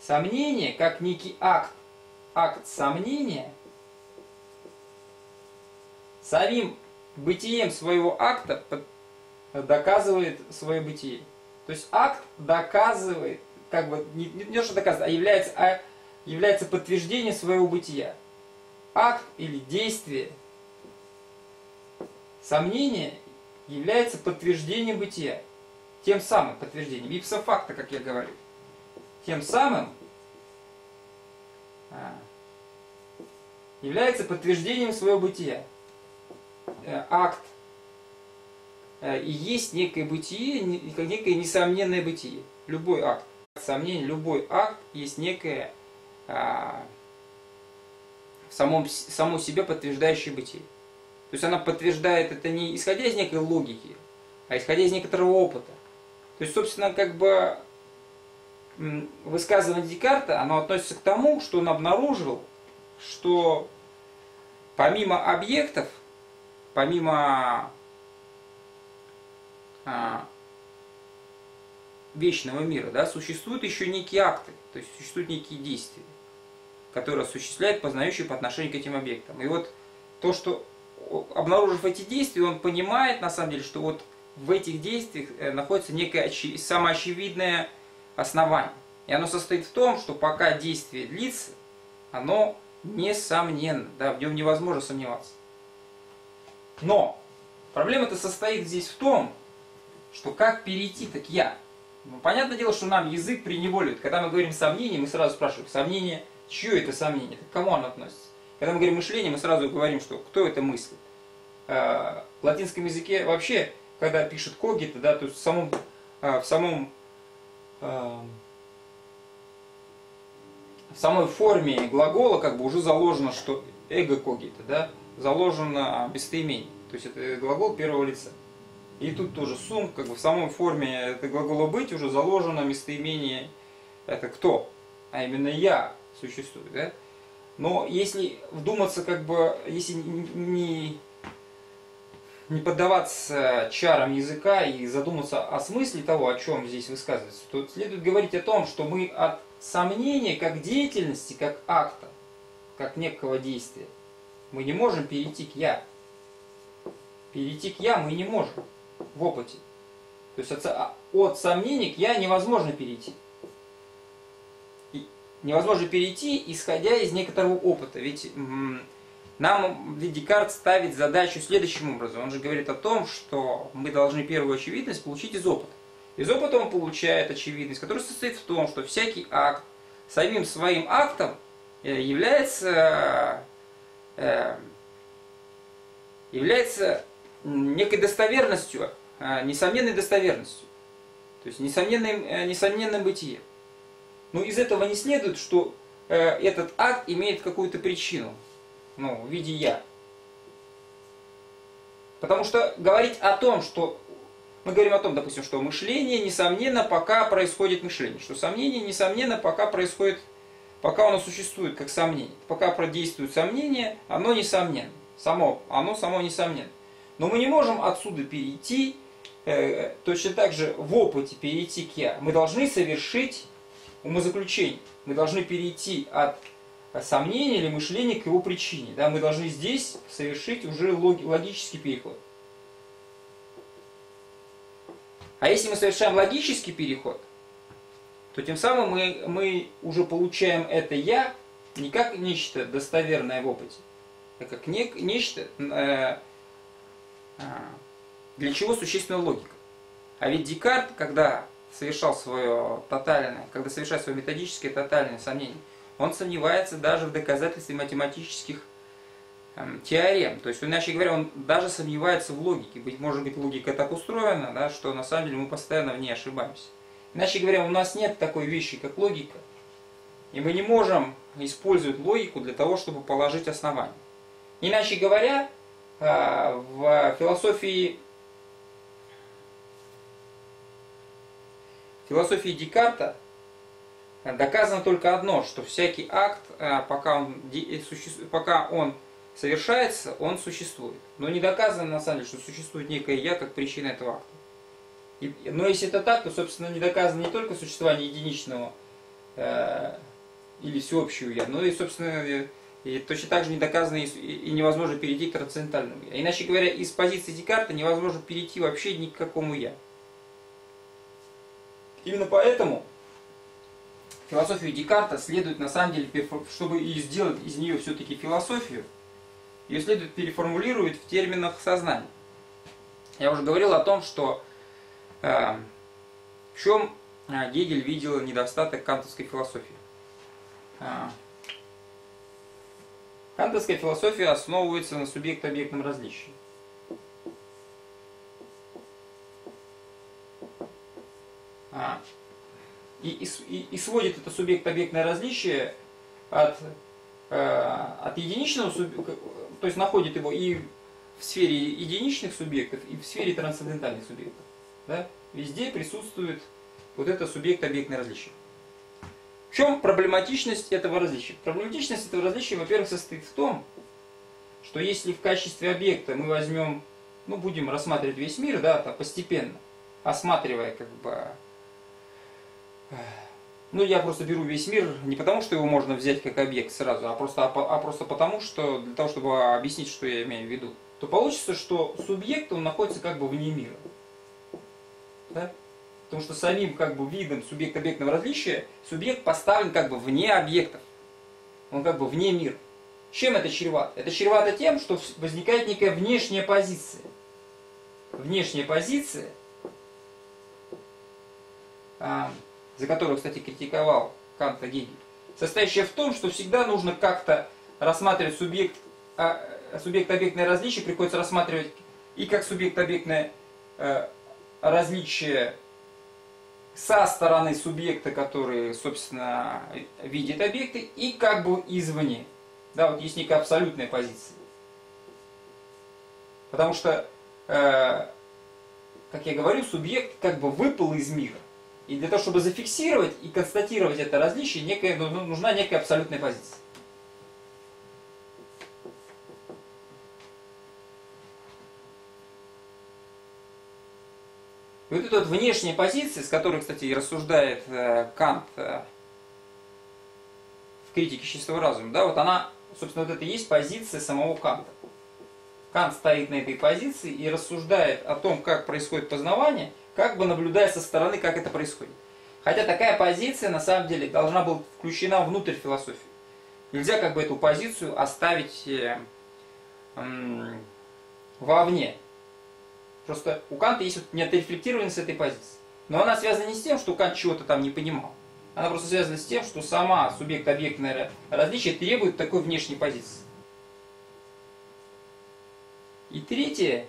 Сомнение, как некий акт, акт сомнения, самим бытием своего акта доказывает свое бытие. То есть акт доказывает, как бы, не, не что доказывает, а является, а является подтверждением своего бытия. Акт или действие, сомнение является подтверждением бытия. Тем самым подтверждением, ipso facto, как я говорю. Тем самым а, является подтверждением своего бытия. Э, акт э, и есть некое бытие, некое несомненное бытие. Любой акт, сомнение, любой акт есть некое а, в самом, само себе подтверждающее бытие. То есть она подтверждает это не исходя из некой логики, а исходя из некоторого опыта. То есть, собственно, как бы высказывание Декарта, оно относится к тому, что он обнаружил, что помимо объектов, помимо а, вечного мира, да, существуют еще некие акты, то есть существуют некие действия, которые осуществляет познающий по отношению к этим объектам. И вот то, что, обнаружив эти действия, он понимает, на самом деле, что вот в этих действиях находится некое самоочевидное основание. И оно состоит в том, что пока действие длится, оно несомненно, да, в нем невозможно сомневаться. Но проблема-то состоит здесь в том, что как перейти-то к «я». Ну, понятное дело, что нам язык преневоливает. Когда мы говорим «сомнение», мы сразу спрашиваем «сомнение», чье это сомнение, к кому оно относится? Когда мы говорим «мышление», мы сразу говорим, что кто это мыслит. В латинском языке вообще, когда пишут cogito, да, то есть в самом, в самом в самой форме глагола как бы уже заложено, что эго cogito, да, заложено местоимение. То есть это глагол первого лица. И тут тоже сум, как бы в самой форме этого глагола быть уже заложено местоимение это кто, а именно я существует, да? Но если вдуматься, как бы, если не, не поддаваться чарам языка и задуматься о смысле того, о чем здесь высказывается, то следует говорить о том, что мы от сомнения как деятельности, как акта, как некого действия, мы не можем перейти к «я». Перейти к «я» мы не можем в опыте. То есть от, от сомнения к «я» невозможно перейти. Невозможно перейти, исходя из некоторого опыта. Ведь нам Декарт ставит задачу следующим образом. Он же говорит о том, что мы должны первую очевидность получить из опыта. Из опыта он получает очевидность, которая состоит в том, что всякий акт самим своим актом является, является некой достоверностью, несомненной достоверностью. То есть несомненным, несомненным бытием. Но из этого не следует, что э, этот акт имеет какую-то причину, ну, в виде «я». Потому что говорить о том, что... Мы говорим о том, допустим, что мышление, несомненно, пока происходит мышление. Что сомнение, несомненно, пока происходит... Пока оно существует как сомнение. Пока продействует сомнение, оно несомненно. Само, оно само несомненно. Но мы не можем отсюда перейти, э, точно так же в опыте перейти к «я». Мы должны совершить... умозаключение. Мы должны перейти от сомнения или мышления к его причине. Да? Мы должны здесь совершить уже логический переход. А если мы совершаем логический переход, то тем самым мы, мы уже получаем это «я» не как нечто достоверное в опыте, а как не, нечто, э, для чего существенна логика. А ведь Декарт, когда... совершал свое тотальное, когда совершает свое методическое тотальное сомнение, он сомневается даже в доказательстве математических э, теорем. То есть, иначе говоря, он даже сомневается в логике. Быть может быть, логика так устроена, да, что на самом деле мы постоянно в ней ошибаемся. Иначе говоря, у нас нет такой вещи, как логика, и мы не можем использовать логику для того, чтобы положить основание. Иначе говоря, э, в философии В философии Декарта доказано только одно, что всякий акт, пока он, пока он совершается, он существует. Но не доказано, на самом деле, что существует некое «я» как причина этого акта. И, но если это так, то, собственно, не доказано не только существование единичного э, или всеобщего «я», но и, собственно, э, и точно так же не доказано и, и невозможно перейти к трансцендентальному «я». Иначе говоря, из позиции Декарта невозможно перейти вообще ни к какому «я». Именно поэтому философию Декарта следует, на самом деле, чтобы и сделать из нее все-таки философию, ее следует переформулировать в терминах сознания. Я уже говорил о том, что э, в чем Гегель видел недостаток кантовской философии. Э, кантовская философия основывается на субъект-объектном различии. А, и, и, и сводит это субъект-объектное различие от, э, от единичного субъекта, то есть находит его и в сфере единичных субъектов, и в сфере трансцендентальных субъектов. Да? Везде присутствует вот это субъект-объектное различие. В чем проблематичность этого различия? Проблематичность этого различия, во-первых, состоит в том, что если в качестве объекта мы возьмем, ну, будем рассматривать весь мир, да, постепенно, осматривая как бы... Ну, я просто беру весь мир не потому, что его можно взять как объект сразу, а просто, а, а просто потому, что для того, чтобы объяснить, что я имею в виду, то получится, что субъект, он находится как бы вне мира. Да? Потому что самим как бы видом субъект-объектного различия субъект поставлен как бы вне объектов. Он как бы вне мира. Чем это чревато? Это чревато тем, что возникает некая внешняя позиция. Внешняя позиция... А, за которую, кстати, критиковал Канта Гегель, состоящая в том, что всегда нужно как-то рассматривать субъект, а, субъект-объектное различие, приходится рассматривать и как субъект-объектное э, различие со стороны субъекта, который, собственно, видит объекты, и как бы извне. Да, вот есть некая абсолютная позиция. Потому что, э, как я говорю, субъект как бы выпал из мира. И для того, чтобы зафиксировать и констатировать это различие, некая, нужна некая абсолютная позиция. И вот эта вот внешняя позиция, с которой, кстати, и рассуждает э, Кант э, в критике чистого разума, да, вот она, собственно, вот это и есть позиция самого Канта. Кант стоит на этой позиции и рассуждает о том, как происходит познавание, как бы наблюдая со стороны, как это происходит. Хотя такая позиция, на самом деле, должна была включена внутрь философии. Нельзя как бы эту позицию оставить э, э, вовне. Просто у Канта есть вот неотрефлектированность этой позиции. Но она связана не с тем, что Кант чего-то там не понимал. Она просто связана с тем, что сама субъект-объектное различие требует такой внешней позиции. И третье,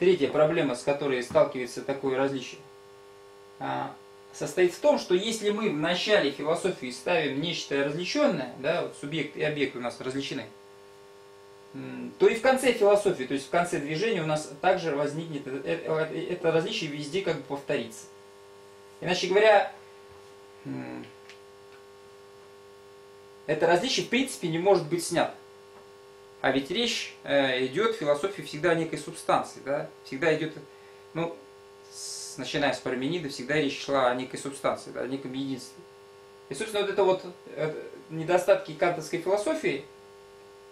третья проблема, с которой сталкивается такое различие, состоит в том, что если мы в начале философии ставим нечто различенное, да, вот субъект и объект у нас различены, то и в конце философии, то есть в конце движения у нас также возникнет это различие, везде как бы повторится. Иначе говоря, это различие в принципе не может быть снято. А ведь речь э, идет в философии всегда о некой субстанции, да? Всегда идет, ну, с, начиная с Парменида, всегда речь шла о некой субстанции, да, о неком единстве. И, собственно, вот это вот э, недостатки кантовской философии,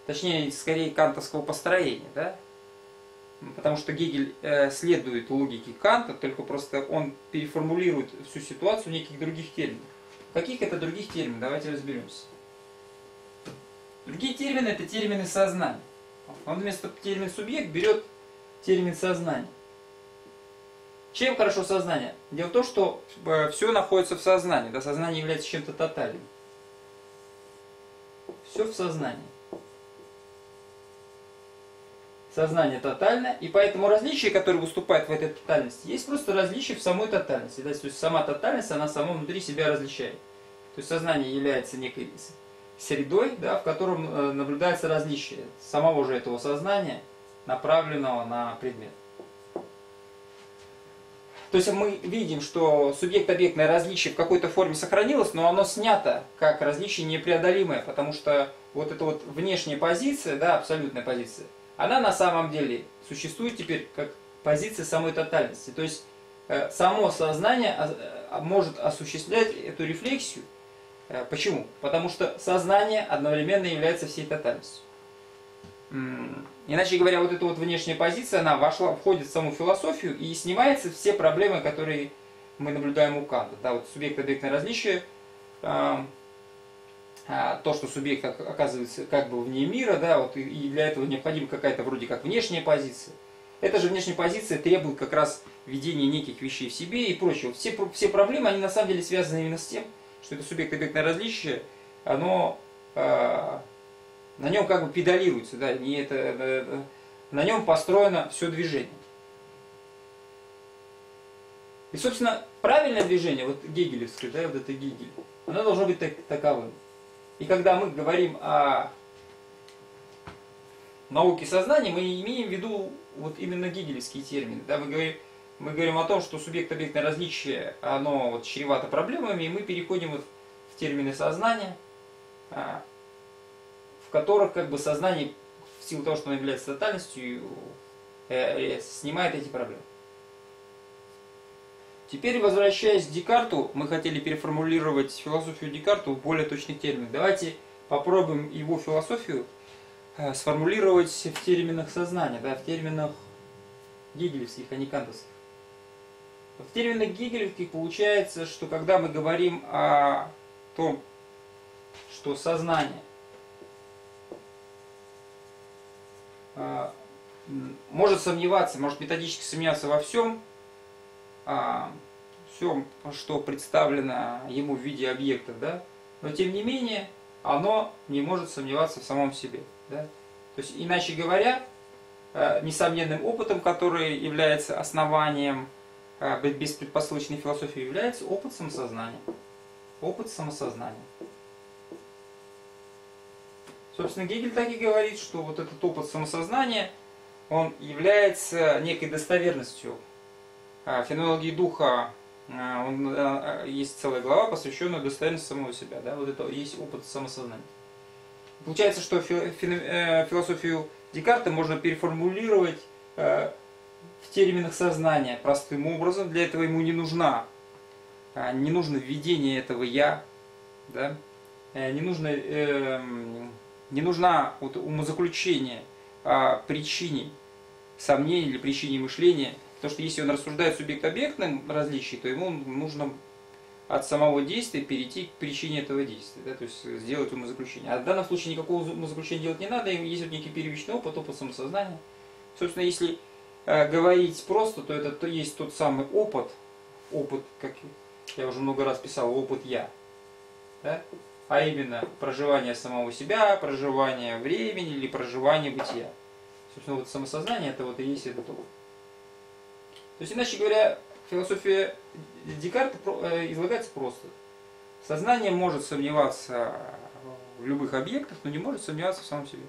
точнее, скорее, кантовского построения, да? Потому что Гегель э, следует логике Канта, только просто он переформулирует всю ситуацию в неких других терминах. Каких это других терминов? Давайте разберемся. Другие термины – это термины сознания. Он вместо термина «субъект» берет термин «сознание». Чем хорошо сознание? Дело в том, что все находится в сознании. Да? Сознание является чем-то тотальным. Все в сознании. Сознание тотально, и поэтому различие, которое выступает в этой тотальности, есть просто различие в самой тотальности. Да? То есть сама тотальность, она сама внутри себя различает. То есть сознание является некой... средой, да, в котором э, наблюдается различие самого же этого сознания, направленного на предмет. То есть мы видим, что субъект-объектное различие в какой-то форме сохранилось, но оно снято как различие непреодолимое, потому что вот эта вот внешняя позиция, да, абсолютная позиция, она на самом деле существует теперь как позиция самой тотальности. То есть само сознание может осуществлять эту рефлексию. Почему? Потому что сознание одновременно является всей тотальностью. Иначе говоря, вот эта вот внешняя позиция, она вошла, входит в саму философию и снимается все проблемы, которые мы наблюдаем у Канта. Да, вот субъект-объектное различие, э, э, то, что субъект оказывается как бы вне мира, да, вот, и для этого необходима какая-то вроде как внешняя позиция. Эта же внешняя позиция требует как раз введения неких вещей в себе и прочего. Все, все проблемы, они на самом деле связаны именно с тем, что это субъект-объектное различие, оно... Э, На нем как бы педалируется, да, не это, это, на нем построено все движение. И, собственно, правильное движение, вот гегелевское, да, вот это Гегель, оно должно быть так, таковым. И когда мы говорим о науке сознания, мы имеем в виду вот именно гегелевские термины. Да, мы, говорим, мы говорим о том, что субъект-объектное различие, оно вот чревато проблемами, и мы переходим вот в термины сознания, в которых как бы сознание, в силу того, что оно является тотальностью, э, э, снимает эти проблемы. Теперь, возвращаясь к Декарту, мы хотели переформулировать философию Декарта в более точный термин. Давайте попробуем его философию э, сформулировать в терминах сознания, да, в терминах гегелевских, а не кантовских. В терминах гегелевских получается, что когда мы говорим о том, что сознание может сомневаться, может методически сомневаться во всем, всем, что представлено ему в виде объекта, да? Но тем не менее оно не может сомневаться в самом себе. Да? То есть, иначе говоря, несомненным опытом, который является основанием беспредпосылочной философии, является опыт самосознания. Опыт самосознания. Собственно, Гегель так и говорит, что вот этот опыт самосознания, он является некой достоверностью. В феноменологии духа он, есть целая глава, посвященная достоверности самого себя. Да? Вот это есть опыт самосознания. Получается, что философию Декарта можно переформулировать в терминах сознания простым образом. Для этого ему не нужна, не нужно введение этого «я», да? не нужно... Не нужно вот умозаключение о причине сомнений или причине мышления. Потому что если он рассуждает субъект-объектным различием, то ему нужно от самого действия перейти к причине этого действия. Да, то есть сделать умозаключение. А в данном случае никакого умозаключения делать не надо. Есть вот некий первичный опыт, опыт самосознания. Собственно, если э, говорить просто, то это то есть тот самый опыт. Опыт, как я уже много раз писал, опыт «я». Да? А именно проживание самого себя, проживание времени или проживание бытия. Собственно, вот самосознание – это вот и есть этот опыт. То есть, иначе говоря, философия Декарта излагается просто. Сознание может сомневаться в любых объектах, но не может сомневаться в самом себе.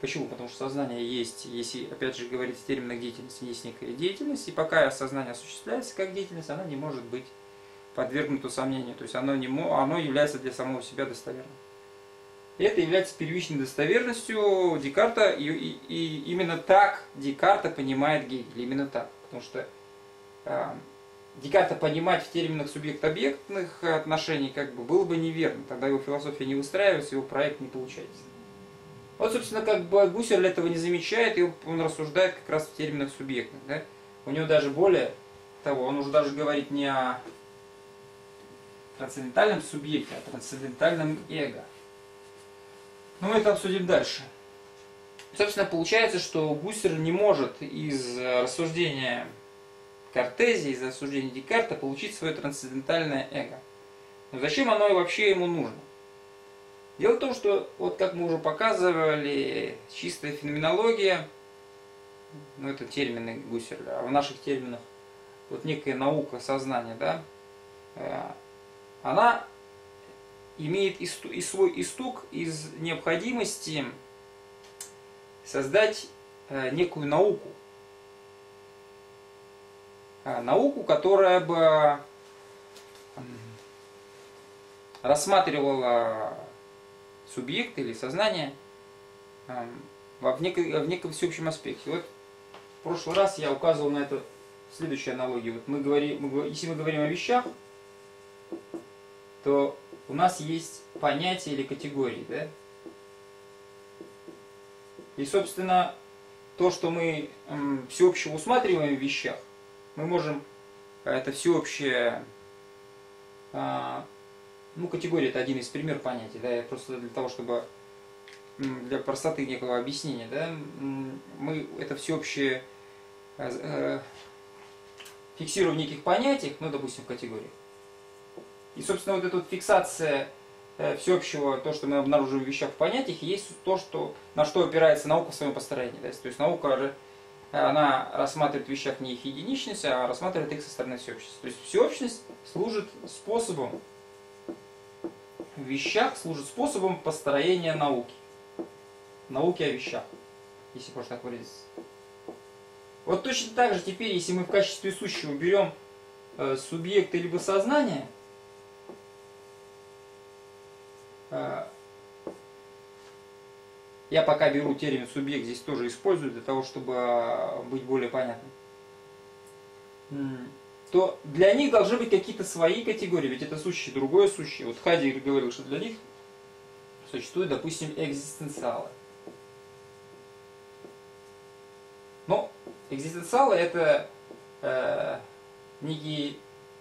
Почему? Потому что сознание есть, если, опять же, говорить в терминах деятельности, есть некая деятельность, и пока сознание осуществляется как деятельность, она не может быть подвергнуто сомнению, то есть оно, не, оно является для самого себя достоверным. И это является первичной достоверностью Декарта, и, и, и именно так Декарта понимает Гегель, именно так. Потому что э, Декарта понимать в терминах субъект-объектных отношений как бы было бы неверно, тогда его философия не выстраивается, его проект не получается. Вот, собственно, как бы Гуссерль этого не замечает, и он, он рассуждает как раз в терминах субъектных. Да? У него даже более того, он уже даже говорит не о трансцендентальном субъекте, а трансцендентальном эго. Но мы это обсудим дальше. Собственно, получается, что Гуссерль не может из рассуждения Картезии, из рассуждения Декарта получить свое трансцендентальное эго. Но зачем оно и вообще ему нужно? Дело в том, что, вот как мы уже показывали, чистая феноменология, ну это термины Гуссерля, а в наших терминах вот некая наука сознания, да, она имеет и свой исток из необходимости создать некую науку. Науку, которая бы рассматривала субъекта или сознания в неком, в неком всеобщем аспекте. Вот в прошлый раз я указывал на это следующую аналогию. Вот мы говорим, мы, если мы говорим о вещах, то у нас есть понятия или категории. Да? И, собственно, то, что мы всеобщего усматриваем в вещах, мы можем это всеобщее... Ну, категория – это один из пример понятий, да, просто для того, чтобы для простоты некого объяснения, да, мы это всеобщее э, фиксируем в неких понятиях, ну, допустим, в категориях. И, собственно, вот эта вот фиксация всеобщего, то, что мы обнаруживаем в вещах, в понятиях, есть то, что, на что опирается наука в своем построении. Да? То есть наука, она рассматривает в вещах не их единичность, а рассматривает их со стороны всеобщности. То есть всеобщность служит способом, в вещах служит способом построения науки. Науки о вещах, если можно так выразиться. Вот точно так же теперь, если мы в качестве сущего берем э, субъекты либо сознание, э, я пока беру термин «субъект», здесь тоже использую для того, чтобы э, быть более понятным, то для них должны быть какие-то свои категории, ведь это сущее, другое сущее. Вот Хайдеггер говорил, что для них существуют, допустим, экзистенциалы. Но экзистенциалы – это э, некие,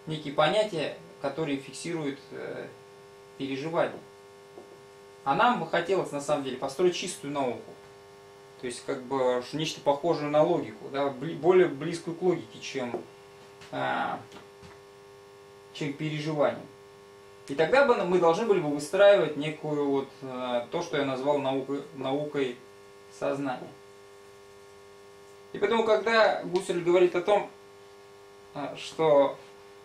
некие понятия, которые фиксируют э, переживания. А нам бы хотелось, на самом деле, построить чистую науку. То есть, как бы, нечто похожее на логику, да, более близкую к логике, чем... чем переживанием. И тогда бы мы должны были бы выстраивать некую вот то, что я назвал наукой, наукой сознания. И поэтому, когда Гуссерль говорит о том, что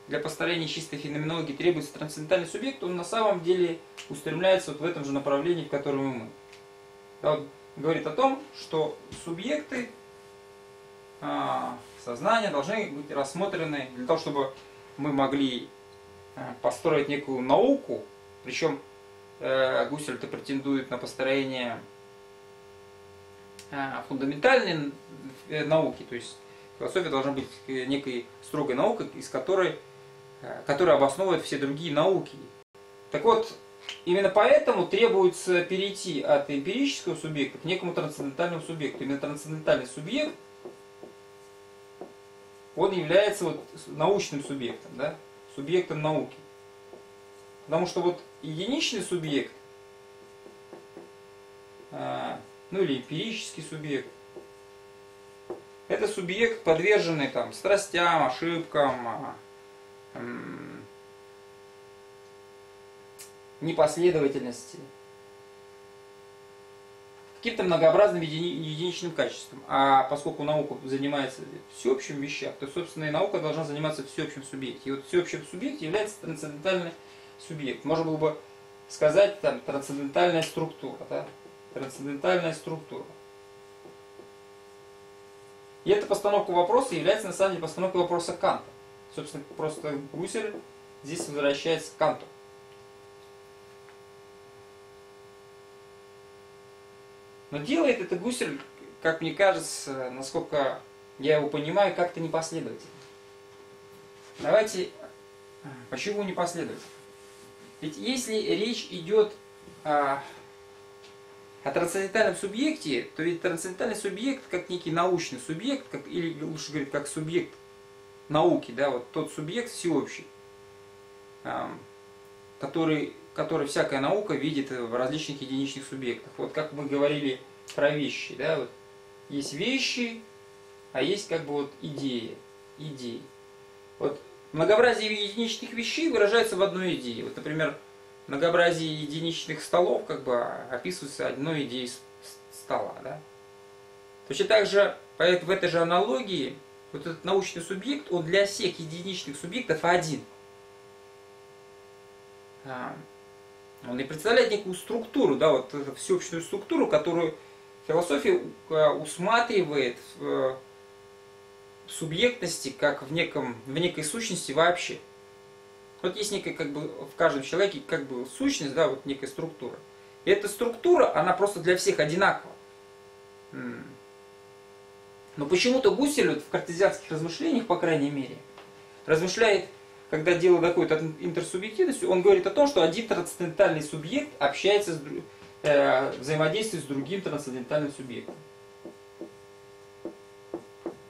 для построения чистой феноменологии требуется трансцендентальный субъект, он на самом деле устремляется вот в этом же направлении, в котором и мы. Он говорит о том, что субъекты сознания должны быть рассмотрены для того, чтобы мы могли построить некую науку, причем Гуссерль-то претендует на построение фундаментальной науки, то есть философия должна быть некой строгой наукой, из которой, которая обосновывает все другие науки. Так вот, именно поэтому требуется перейти от эмпирического субъекта к некому трансцендентальному субъекту. Именно трансцендентальный субъект, он является вот научным субъектом, да? Субъектом науки. Потому что вот единичный субъект, ну или эмпирический субъект, это субъект, подверженный там страстям, ошибкам, непоследовательности, каким-то многообразным единичным качеством. А поскольку наука занимается всеобщим вещах, то, собственно, и наука должна заниматься всеобщим субъекте. И вот всеобщим субъектом является трансцендентальный субъект. Можно было бы сказать, там, трансцендентальная структура. Да? Трансцендентальная структура. И эта постановка вопроса является, на самом деле, постановкой вопроса Канта. Собственно, просто Гуссерль здесь возвращается к Канту. Но делает это Гуссерль, как мне кажется, насколько я его понимаю, как-то непоследовательно. Давайте, почему непоследовательно? Ведь если речь идет о, о трансцендентальном субъекте, то ведь трансцендентальный субъект, как некий научный субъект, как, или лучше говорить, как субъект науки, да, вот тот субъект всеобщий, который... который всякая наука видит в различных единичных субъектах. Вот как мы говорили про вещи, да, вот есть вещи, а есть как бы вот идеи, идеи. Вот многообразие единичных вещей выражается в одной идее. Вот, например, многообразие единичных столов как бы описывается одной идеей стола, да. Точно так же, в этой же аналогии, вот этот научный субъект, он для всех единичных субъектов один. Он и представляет некую структуру, да, вот эту всеобщую структуру, которую философия усматривает в субъектности как в, неком, в некой сущности вообще. Вот есть некая, как бы, в каждом человеке как бы сущность, да, вот некая структура. И эта структура, она просто для всех одинакова. Но почему-то Гуссерль в картезианских размышлениях, по крайней мере, размышляет, когда дело доходит от интерсубъективности, он говорит о том, что один трансцендентальный субъект общается, с, э, взаимодействует с другим трансцендентальным субъектом.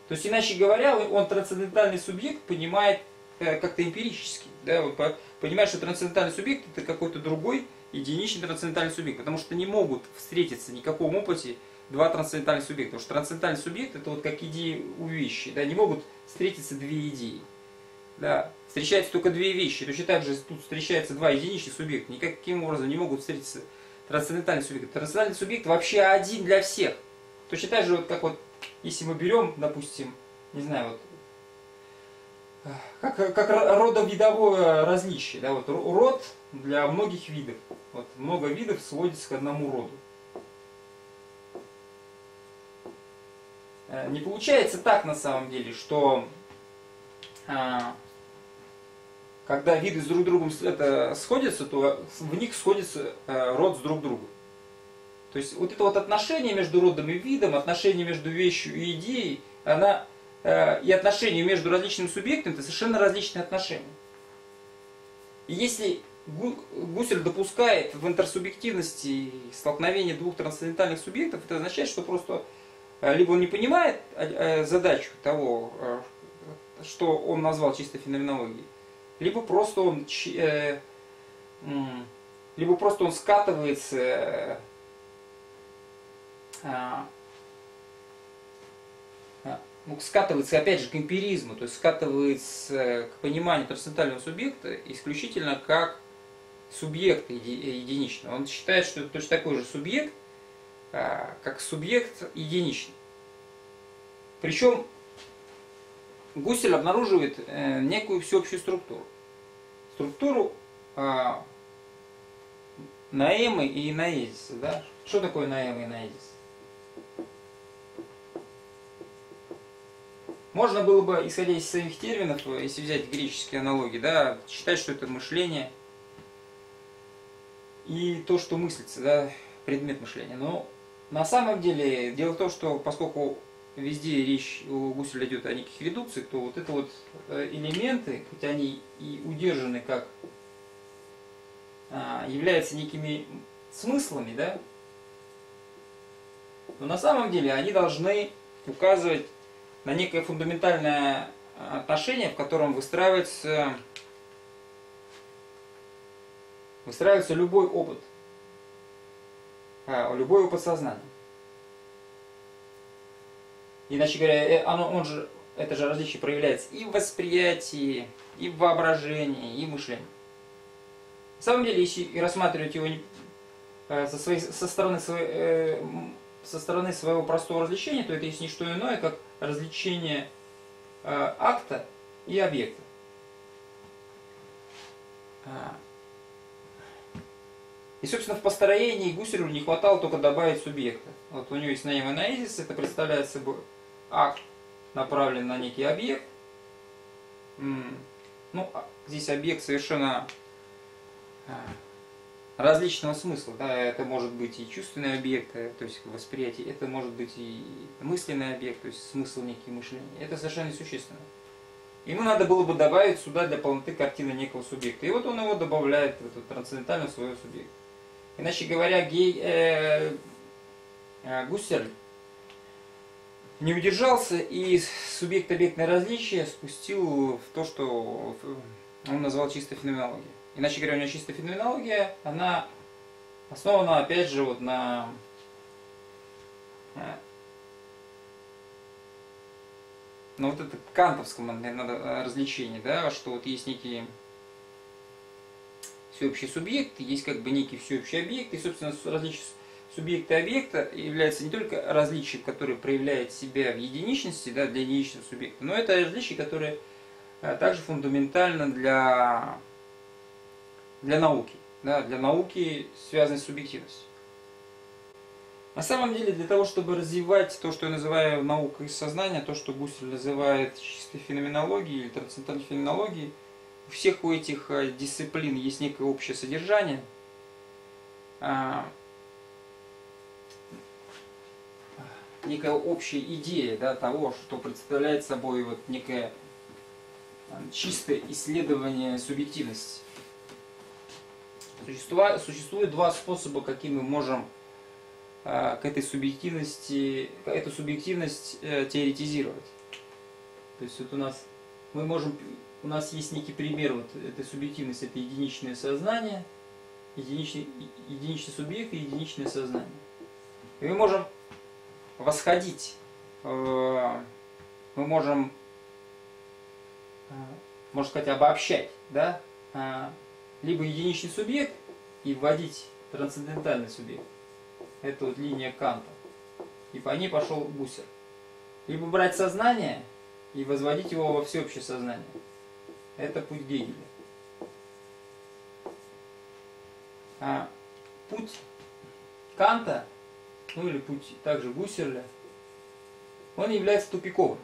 То есть, иначе говоря, он трансцендентальный субъект понимает э, как-то эмпирически. Да? Он по, понимает, что трансцендентальный субъект – это какой-то другой единичный трансцендентальный субъект, потому что не могут встретиться в никаком опыте два трансцендентальных субъекта. Потому что трансцендентальный субъект – это вот как идеи у вещи. Да? Не могут встретиться две идеи. Да, встречаются только две вещи. Точно так же тут встречаются два единичных субъекта. Никаким образом не могут встретиться трансцендентальный субъект. Трансцендентальный субъект вообще один для всех. Точно так же, вот как вот, если мы берем, допустим, не знаю, вот, как, как родовидовое различие. Да, вот, род для многих видов. Вот, много видов сводится к одному роду. Не получается так на самом деле, что когда виды с друг другом это сходятся, то в них сходится род с друг другом. То есть вот это вот отношение между родом и видом, отношение между вещью и идеей, она, и отношение между различными субъектами, это совершенно различные отношения. И если Гуссерль допускает в интерсубъективности столкновение двух трансцендентальных субъектов, это означает, что просто либо он не понимает задачу того, что он назвал чисто феноменологией, либо просто он, э, либо просто он скатывается э, э, ну, скатывается опять же к эмпиризму, то есть скатывается к пониманию трансцендентального субъекта исключительно как субъекта еди, единичного. Он считает, что это точно такой же субъект, э, как субъект единичный. Причем Гуссерль обнаруживает э, некую всеобщую структуру. Структуру э, наэмы и наэзиса. Да? Что такое наэма и наэзис? Можно было бы, исходя из самих терминов, если взять греческие аналогии, да, считать, что это мышление и то, что мыслится, да, предмет мышления. Но на самом деле дело в том, что поскольку везде речь у Гусселя идет о неких редукциях, то вот это вот элементы, хоть они и удержаны как а, являются некими смыслами, да, но на самом деле они должны указывать на некое фундаментальное отношение, в котором выстраивается, выстраивается любой опыт, а, любой опыт сознания. Иначе говоря, оно, он же, это же различие проявляется и в восприятии, и в воображении, и в мышлении. На самом деле, если рассматривать его со, своей, со, стороны, со стороны своего простого развлечения, то это есть не что иное, как развлечение акта и объекта. И, собственно, в построении Гуссерлю не хватало только добавить субъекта. Вот у него есть наэма и наэзис, это представляет собой акт, направлен на некий объект. Ну, здесь объект совершенно различного смысла. Да? Это может быть и чувственный объект, то есть восприятие, это может быть и мысленный объект, то есть смысл некий мышления. Это совершенно несущественно. Ему надо было бы добавить сюда для полноты картины некого субъекта. И вот он его добавляет в этот трансцендентальный свой субъект. Иначе говоря, гей, э, э, Гуссерль не удержался и субъект-объектное различие спустил в то, что он назвал чистой феноменологией. Иначе говоря, у него чистая феноменология, она основана опять же вот на на вот это кантовском развлечении, да, что вот есть некий всеобщий субъект, есть как бы некий всеобщий объект, и, собственно, различие субъекта и объекта является не только различием, которое проявляет себя в единичности, да, для единичного субъекта, но это различие, которое также фундаментально для, для науки, да, для науки, связанной с субъективностью. На самом деле, для того, чтобы развивать то, что я называю наукой сознания, то, что Гуссерль называет чистой феноменологией или трансцендентальной феноменологией, у всех у этих дисциплин есть некое общее содержание, некой общей идеи, да, того, что представляет собой вот некое там, чистое исследование субъективности. Существует, существует два способа, каким мы можем э, к этой субъективности, эту субъективность э, теоретизировать. То есть вот у нас мы можем, у нас есть некий пример вот этой субъективности, это единичное сознание, единичный, единичный субъект и единичное сознание. И мы можем восходить, э, мы можем, э, можно сказать, обобщать, да? Э, либо единичный субъект и вводить трансцендентальный субъект. Это вот линия Канта. И по ней пошел Гуссерль. Либо брать сознание и возводить его во всеобщее сознание. Это путь Гегеля. А путь Канта, ну или путь также Гуссерля, он является тупиковым.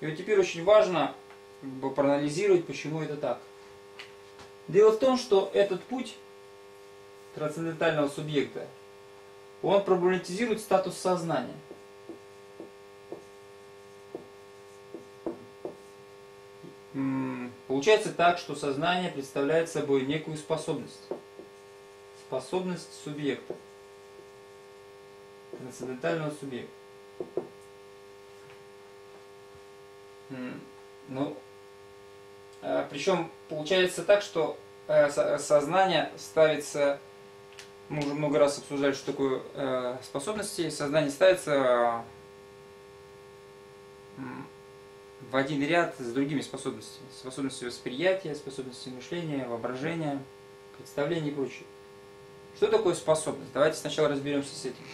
И вот теперь очень важно как бы проанализировать, почему это так. Дело в том, что этот путь трансцендентального субъекта, он проблематизирует статус сознания. Получается так, что сознание представляет собой некую способность. Способность субъекта. Трансцендентального субъекта. Ну... Причем получается так, что сознание ставится, мы уже много раз обсуждали, что такое способности, сознание ставится в один ряд с другими способностями. Способностью восприятия, способностью мышления, воображения, представления и прочее. Что такое способность? Давайте сначала разберемся с этим.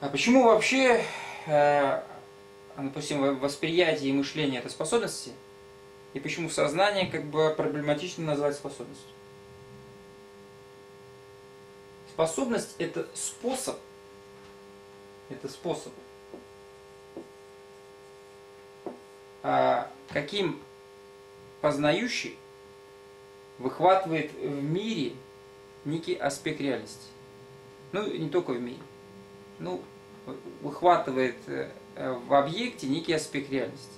А почему вообще, э, допустим, восприятие и мышление – это способности? И почему сознание как бы проблематично назвать способностью? Способность – это способ. Это способ. Э, каким познающий выхватывает в мире некий аспект реальности. Ну, не только в мире. Ну, выхватывает в объекте некий аспект реальности.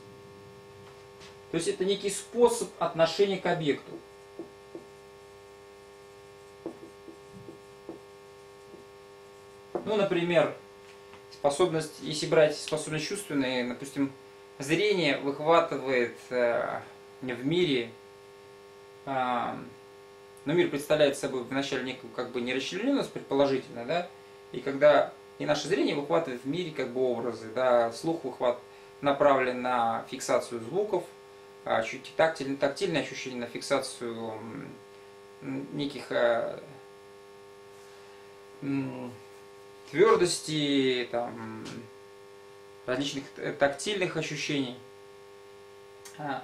То есть это некий способ отношения к объекту. Ну, например, способность, если брать способность чувственные, допустим, зрение выхватывает э, в мире, э, ну, мир представляет собой вначале некую как бы нерасчлененность, предположительно, да, и когда и наше зрение выхватывает в мире как бы образы, да, слух выхват направлен на фиксацию звуков, а тактиль, тактильное ощущение на фиксацию неких э, твердостей, там, различных тактильных ощущений. А,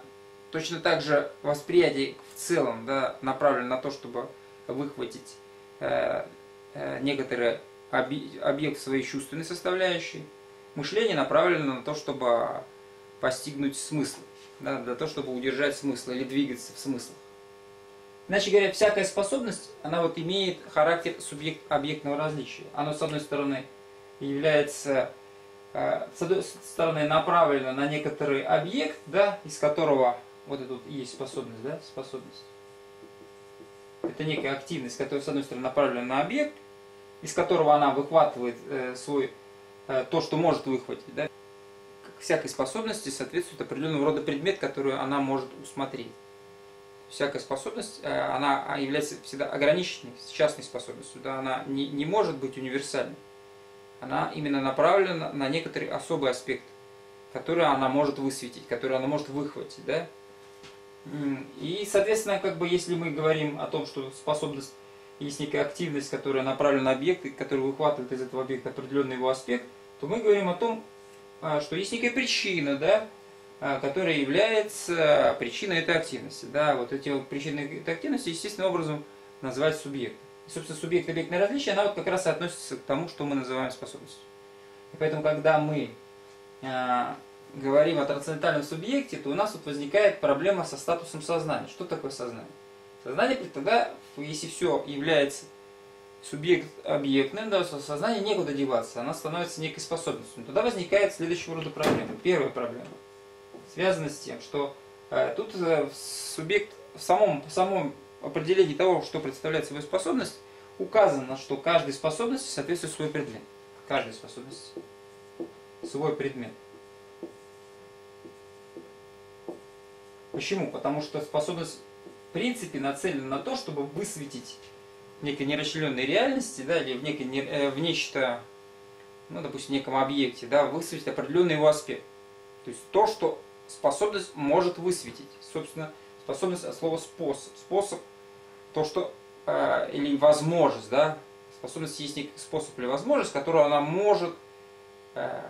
точно так же восприятие в целом, да, направлено на то, чтобы выхватить э, э, некоторые объект своей чувственной составляющей. Мышление направлено на то, чтобы постигнуть смысл, да, для того, чтобы удержать смысл или двигаться в смыслах. Иначе говоря, всякая способность, она вот имеет характер субъект-объектного различия. Она, с одной стороны, является, э, с одной стороны, направлена на некоторый объект, да, из которого вот это вот и есть способность, да, способность. Это некая активность, которая, с одной стороны, направлена на объект, из которого она выхватывает э, свой, э, то, что может выхватить. Да? К всякой способности соответствует определенного рода предмет, который она может усмотреть. Всякая способность, э, она является всегда ограниченной, частной способностью. Да? Она не, не может быть универсальной. Она именно направлена на некоторый особый аспект, который она может высветить, который она может выхватить. Да? И, соответственно, как бы, если мы говорим о том, что способность есть некая активность, которая направлена на объект, который выхватывает из этого объекта определенный его аспект, то мы говорим о том, что есть некая причина, да, которая является причиной этой активности. Да. Вот эти вот причины этой активности естественным образом назвать субъектом. И, собственно, субъект-объектное различие, она вот как раз и относится к тому, что мы называем способностью. И поэтому, когда мы э, говорим о трансцендентальном субъекте, то у нас вот возникает проблема со статусом сознания. Что такое сознание? Сознание тогда, если все является субъект-объектным, да, сознание некуда деваться, оно становится некой способностью. Тогда возникает следующего рода проблема. Первая проблема связана с тем, что э, тут э, субъект в самом, в самом определении того, что представляет собой способность, указано, что каждой способности соответствует свой предмет. Каждой способности свой предмет. Почему? Потому что способность в принципе нацелена на то, чтобы высветить в некой нерасчленной реальности, да, или в, некой, э, в нечто, ну, допустим, в неком объекте, да, высветить определенный его аспект. То есть то, что способность может высветить. Собственно, способность от слова способ. Способ, то, что, э, или возможность, да. Способность есть некий способ или возможность, которую она может э,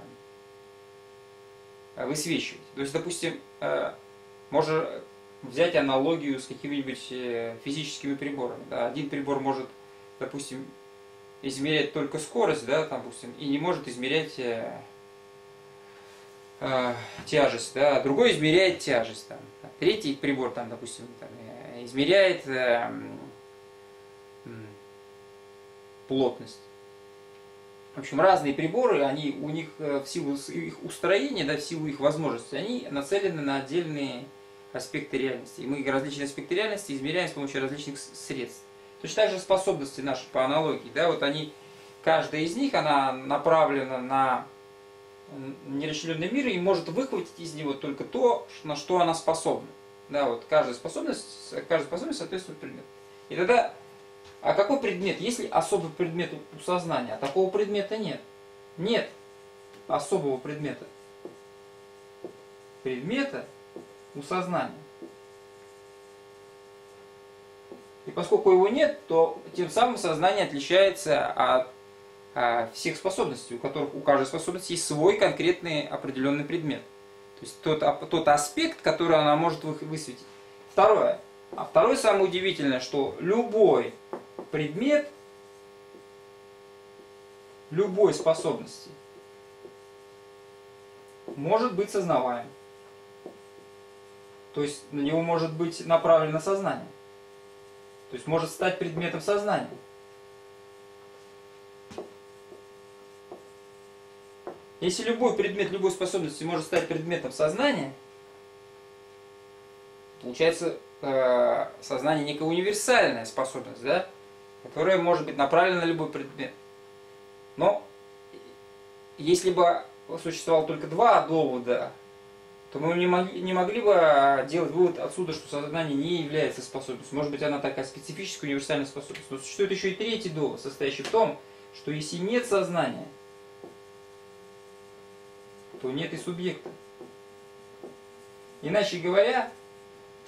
высвечивать. То есть, допустим, э, можно взять аналогию с какими-нибудь физическими приборами. Да. Один прибор может, допустим, измерять только скорость, да, там, допустим, и не может измерять э, э, тяжесть, да. Другой измеряет тяжесть. Там. Третий прибор, там, допустим, там, э, измеряет э, э, плотность. В общем, разные приборы, они, у них в силу их устроения, да, в силу их возможностей, они нацелены на отдельные аспекты реальности. И мы различные аспекты реальности измеряем с помощью различных средств. Точно так же способности наши по аналогии, да, вот они, каждая из них, она направлена на нерасчленный мир и может выхватить из него только то, на что она способна. Да, вот каждая способность, каждая способность соответствует предмету. И тогда, а какой предмет? Есть ли особый предмет у сознания? А такого предмета нет. Нет особого предмета. Предмета у сознания. И поскольку его нет, то тем самым сознание отличается от, от всех способностей, у которых у каждой способности есть свой конкретный определенный предмет. То есть тот, тот аспект, который она может высветить. Второе. А второе самое удивительное, что любой предмет любой способности может быть сознаваем. То есть на него может быть направлено сознание. То есть может стать предметом сознания. Если любой предмет любой способности может стать предметом сознания, получается э, сознание некая универсальная способность, да, которая может быть направлена на любой предмет. Но если бы существовало только два довода, то мы не могли, не могли бы делать вывод отсюда, что сознание не является способностью. Может быть, она такая специфическая, универсальная способность. Но существует еще и третий довод, состоящий в том, что если нет сознания, то нет и субъекта. Иначе говоря,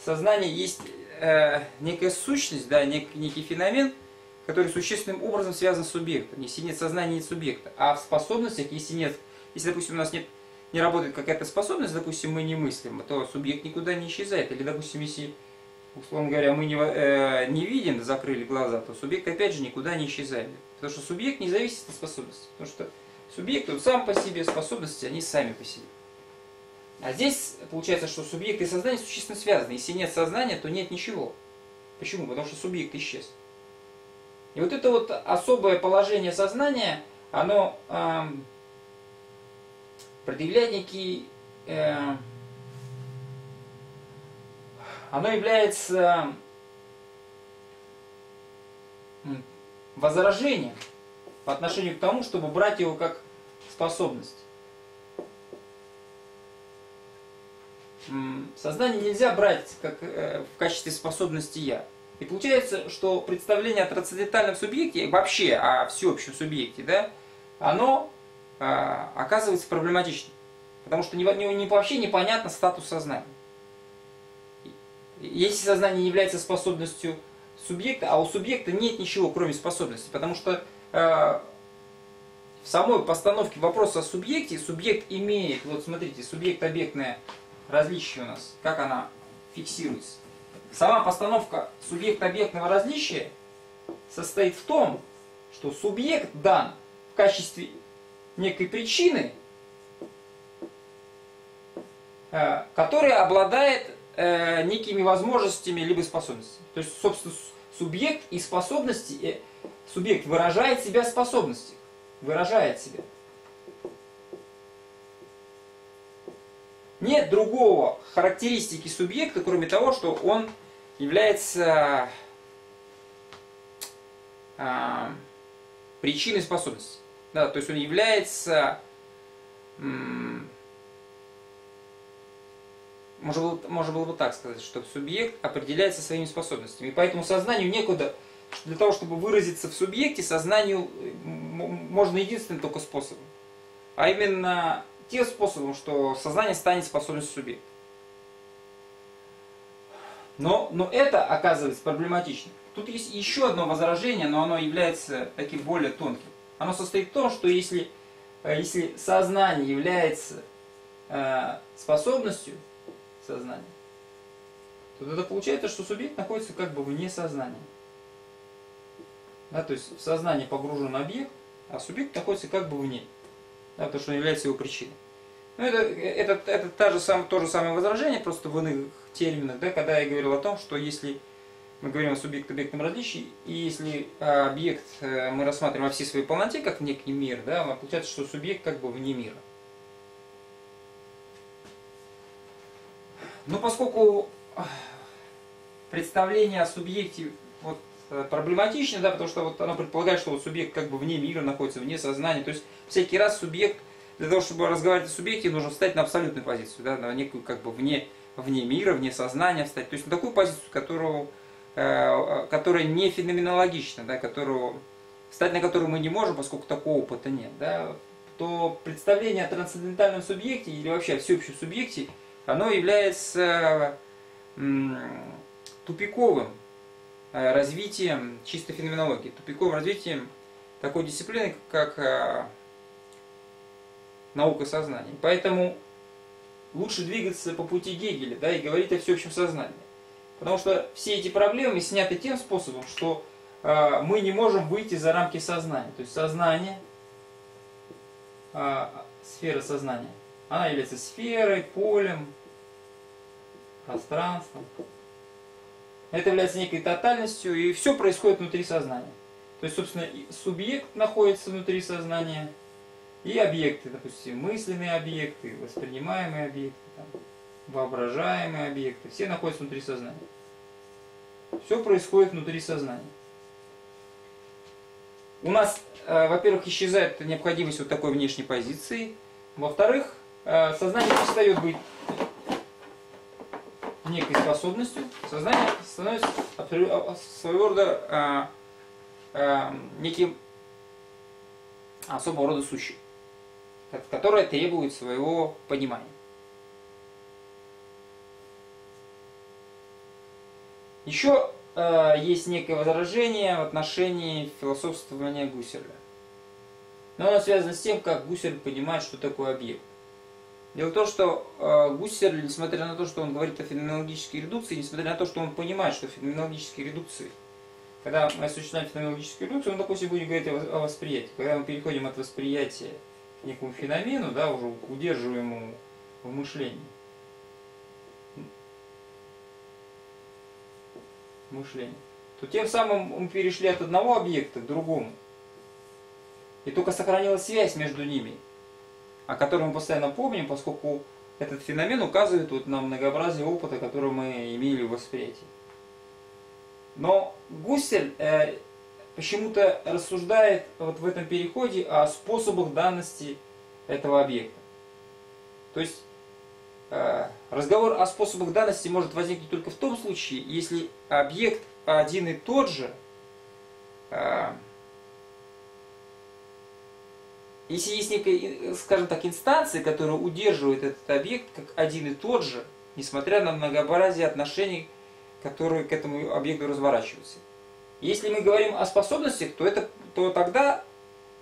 сознание есть э, некая сущность, да, нек, некий феномен, который существенным образом связан с субъектом. Если нет сознания, нет субъекта. А в способностях, если нет, если, допустим, у нас нет, не работает какая-то способность, допустим, мы не мыслим, то субъект никуда не исчезает. Или, допустим, если, условно говоря, мы не, э, не видим, закрыли глаза, то субъект опять же никуда не исчезает. Потому что субъект не зависит от способности. Потому что субъект он сам по себе, способности они сами по себе. А здесь получается, что субъект и сознание существенно связаны. Если нет сознания, то нет ничего. Почему? Потому что субъект исчез. И вот это вот особое положение сознания, оно э, предъявляет некий... Э, оно является возражением по отношению к тому, чтобы брать его как способность. Сознание нельзя брать как, э, в качестве способности «я». И получается, что представление о трансцендентальном субъекте, вообще о всеобщем субъекте, да, оно э, оказывается проблематичным. Потому что не, не, вообще непонятно статус сознания. Если сознание не является способностью субъекта, а у субъекта нет ничего, кроме способности. Потому что э, в самой постановке вопроса о субъекте, субъект имеет, вот смотрите, субъект-объектное различие у нас, как она фиксируется. Сама постановка субъект-объектного различия состоит в том, что субъект дан в качестве некой причины, которая обладает э, некими возможностями либо способностями. То есть, собственно, субъект и способности, э, субъект выражает себя способностью, выражает себя. Нет другого характеристики субъекта, кроме того, что он является э, причиной способности. Да, то есть он является, можно, можно было бы так сказать, что субъект определяется своими способностями. И поэтому сознанию некуда, для того, чтобы выразиться в субъекте, сознанию можно единственным только способом. А именно тем способом, что сознание станет способностью субъекта. Но, но это оказывается проблематично. Тут есть еще одно возражение, но оно является таким более тонким. Оно состоит в том, что если, если сознание является э, способностью сознания, то тогда получается, что субъект находится как бы вне сознания. Да, то есть в сознание погружен объект, а субъект находится как бы вне, да, потому что он является его причиной. Ну, это это, это та же сам, то же самое возражение, просто в иных терминах, да, когда я говорил о том, что если мы говорим о субъект-объектном различии, и если объект мы рассматриваем во всей своей полноте, как некий мир, да, получается, что субъект как бы вне мира. Но поскольку представление о субъекте вот, проблематично, да, потому что вот оно предполагает, что вот субъект как бы вне мира находится, вне сознания, то есть всякий раз субъект, для того, чтобы разговаривать о субъекте, нужно встать на абсолютную позицию, да, на некую как бы вне, вне мира, вне сознания встать, то есть на такую позицию, которую... которая не феноменологична, да, которую, встать на которую мы не можем, поскольку такого опыта нет, да, то представление о трансцендентальном субъекте или вообще о всеобщем субъекте, оно является тупиковым развитием чисто феноменологии, тупиковым развитием такой дисциплины, как наука сознания. Поэтому лучше двигаться по пути Гегеля, да, и говорить о всеобщем сознании. Потому что все эти проблемы сняты тем способом, что э, мы не можем выйти за рамки сознания. То есть сознание, э, сфера сознания, она является сферой, полем, пространством. Это является некой тотальностью, и все происходит внутри сознания. То есть, собственно, субъект находится внутри сознания, и объекты, допустим, мысленные объекты, воспринимаемые объекты, там, воображаемые объекты, все находятся внутри сознания. Все происходит внутри сознания. У нас, э, во-первых, исчезает необходимость вот такой внешней позиции. Во-вторых, э, сознание перестает быть некой способностью. Сознание становится своего рода э, э, неким особого рода сущим, которое требует своего понимания. Еще э, есть некое возражение в отношении философствования Гусерля. Но оно связано с тем, как Гуссерль понимает, что такое объект. Дело в том, что э, Гуссерль, несмотря на то, что он говорит о феноменологической редукции, несмотря на то, что он понимает, что феноменологические редукции, когда мы осуществляем феноменологическую редукцию, он, допустим, будет говорить о, о восприятии. Когда мы переходим от восприятия к некому феномену, да, уже удерживаемому в мышлении, мышления, то тем самым мы перешли от одного объекта к другому. И только сохранилась связь между ними, о которой мы постоянно помним, поскольку этот феномен указывает вот на многообразие опыта, который мы имели в восприятии. Но Гуссерль э, почему-то рассуждает вот в этом переходе о способах данности этого объекта. То есть разговор о способах данности может возникнуть только в том случае, если объект один и тот же, если есть некая, скажем так, инстанция, которая удерживает этот объект как один и тот же, несмотря на многообразие отношений, которые к этому объекту разворачиваются. Если мы говорим о способностях, то, это, то тогда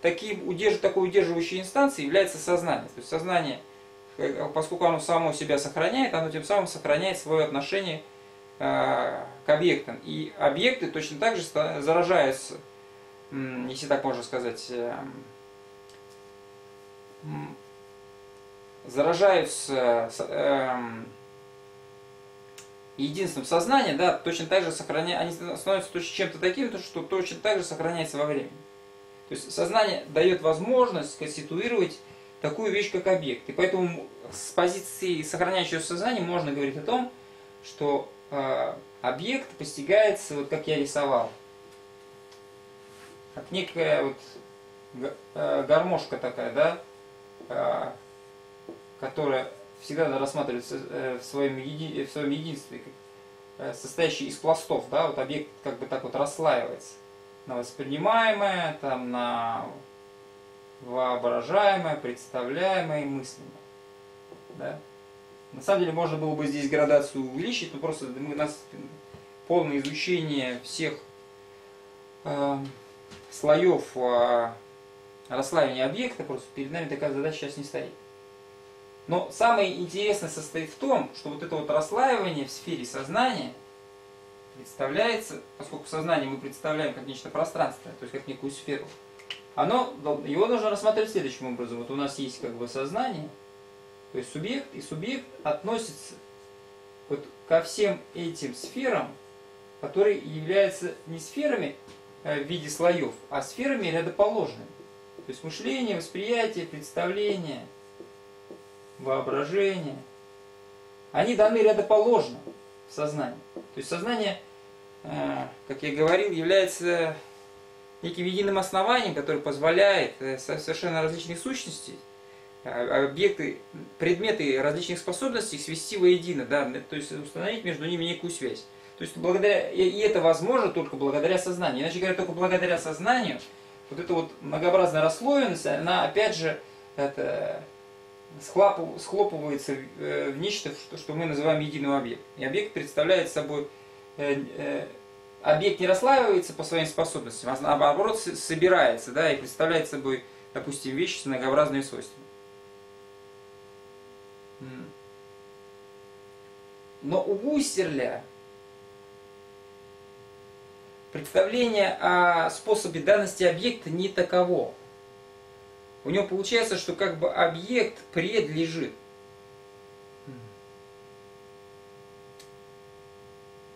таким, такой удерживающей инстанцией является сознание. То есть сознание, поскольку оно само себя сохраняет, оно тем самым сохраняет свое отношение э, к объектам. И объекты точно так же заражаются, э, если так можно сказать, э, э, заражаются э, единственным сознания, да, точно так же сохраня... они становятся чем-то таким, что точно так же сохраняется во времени. То есть сознание дает возможность конституировать такую вещь, как объект. И поэтому с позиции сохраняющегося сознания можно говорить о том, что э, объект постигается, вот как я рисовал, как некая вот э, гармошка такая, да, э, которая всегда надо рассматривать в своем, еди... в своем единстве, состоящий из пластов, да, вот объект как бы так вот расслаивается на воспринимаемое, там, на воображаемое, представляемое и мысленное. Да? На самом деле можно было бы здесь градацию увеличить, но просто у нас полное изучение всех э, слоев э, расслаивания объекта, просто перед нами такая задача сейчас не стоит. Но самое интересное состоит в том, что вот это вот расслаивание в сфере сознания представляется, поскольку сознание мы представляем как нечто пространственное, то есть как некую сферу, оно, его нужно рассматривать следующим образом. Вот у нас есть как бы сознание, то есть субъект, и субъект относится вот ко всем этим сферам, которые являются не сферами в виде слоев, а сферами рядоположными. То есть мышление, восприятие, представление, воображение, они даны рядоположно в сознании. То есть сознание, как я говорил, является неким единым основанием, которое позволяет со совершенно различных сущностей, объекты, предметы различных способностей свести воедино, да, то есть установить между ними некую связь. То есть благодаря, и это возможно только благодаря сознанию. Иначе говоря, только благодаря сознанию вот эта вот многообразная расслоенность, она опять же это, схлопывается в нечто, что мы называем единым объектом. И объект представляет собой... Объект не расслаивается по своим способностям, а наоборот собирается, да, и представляет собой, допустим, вещи с многообразными свойствами. Но у Густерля представление о способе данности объекта не таково. У него получается, что как бы объект предлежит.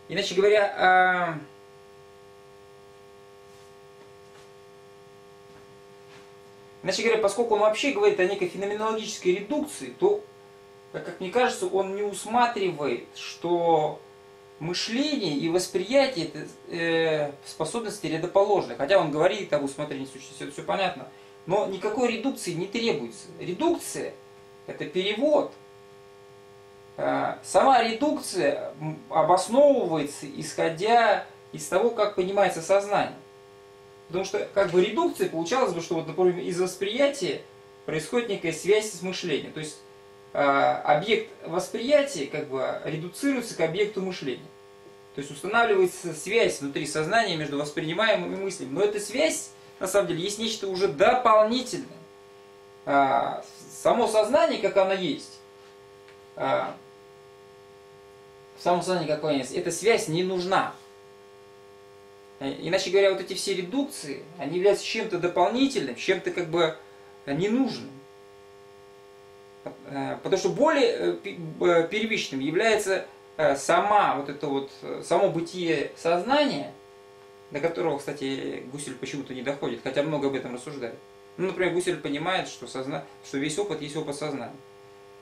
Иначе говоря, иначе говоря, поскольку он вообще говорит о некой феноменологической редукции, то, как мне кажется, он не усматривает, что мышление и восприятие – это способности рядоположны. Хотя он говорит об усмотрении сущности, это все понятно. Но никакой редукции не требуется. Редукция – это перевод. Сама редукция обосновывается, исходя из того, как понимается сознание. Потому что как бы редукция получалось бы, что, вот, например, из восприятия происходит некая связь с мышлением. То есть объект восприятия как бы редуцируется к объекту мышления. То есть устанавливается связь внутри сознания между воспринимаемым и мыслями. Но эта связь... На самом деле, есть нечто уже дополнительное. Само сознание, как оно есть, само сознание, как оно есть, эта связь не нужна. Иначе говоря, вот эти все редукции, они являются чем-то дополнительным, чем-то как бы ненужным. Потому что более первичным является сама вот это вот, само бытие сознания, до которого, кстати, Гуссерль почему-то не доходит, хотя много об этом рассуждает. Ну, например, Гуссерль понимает, что, созна... что весь опыт есть опыт сознания.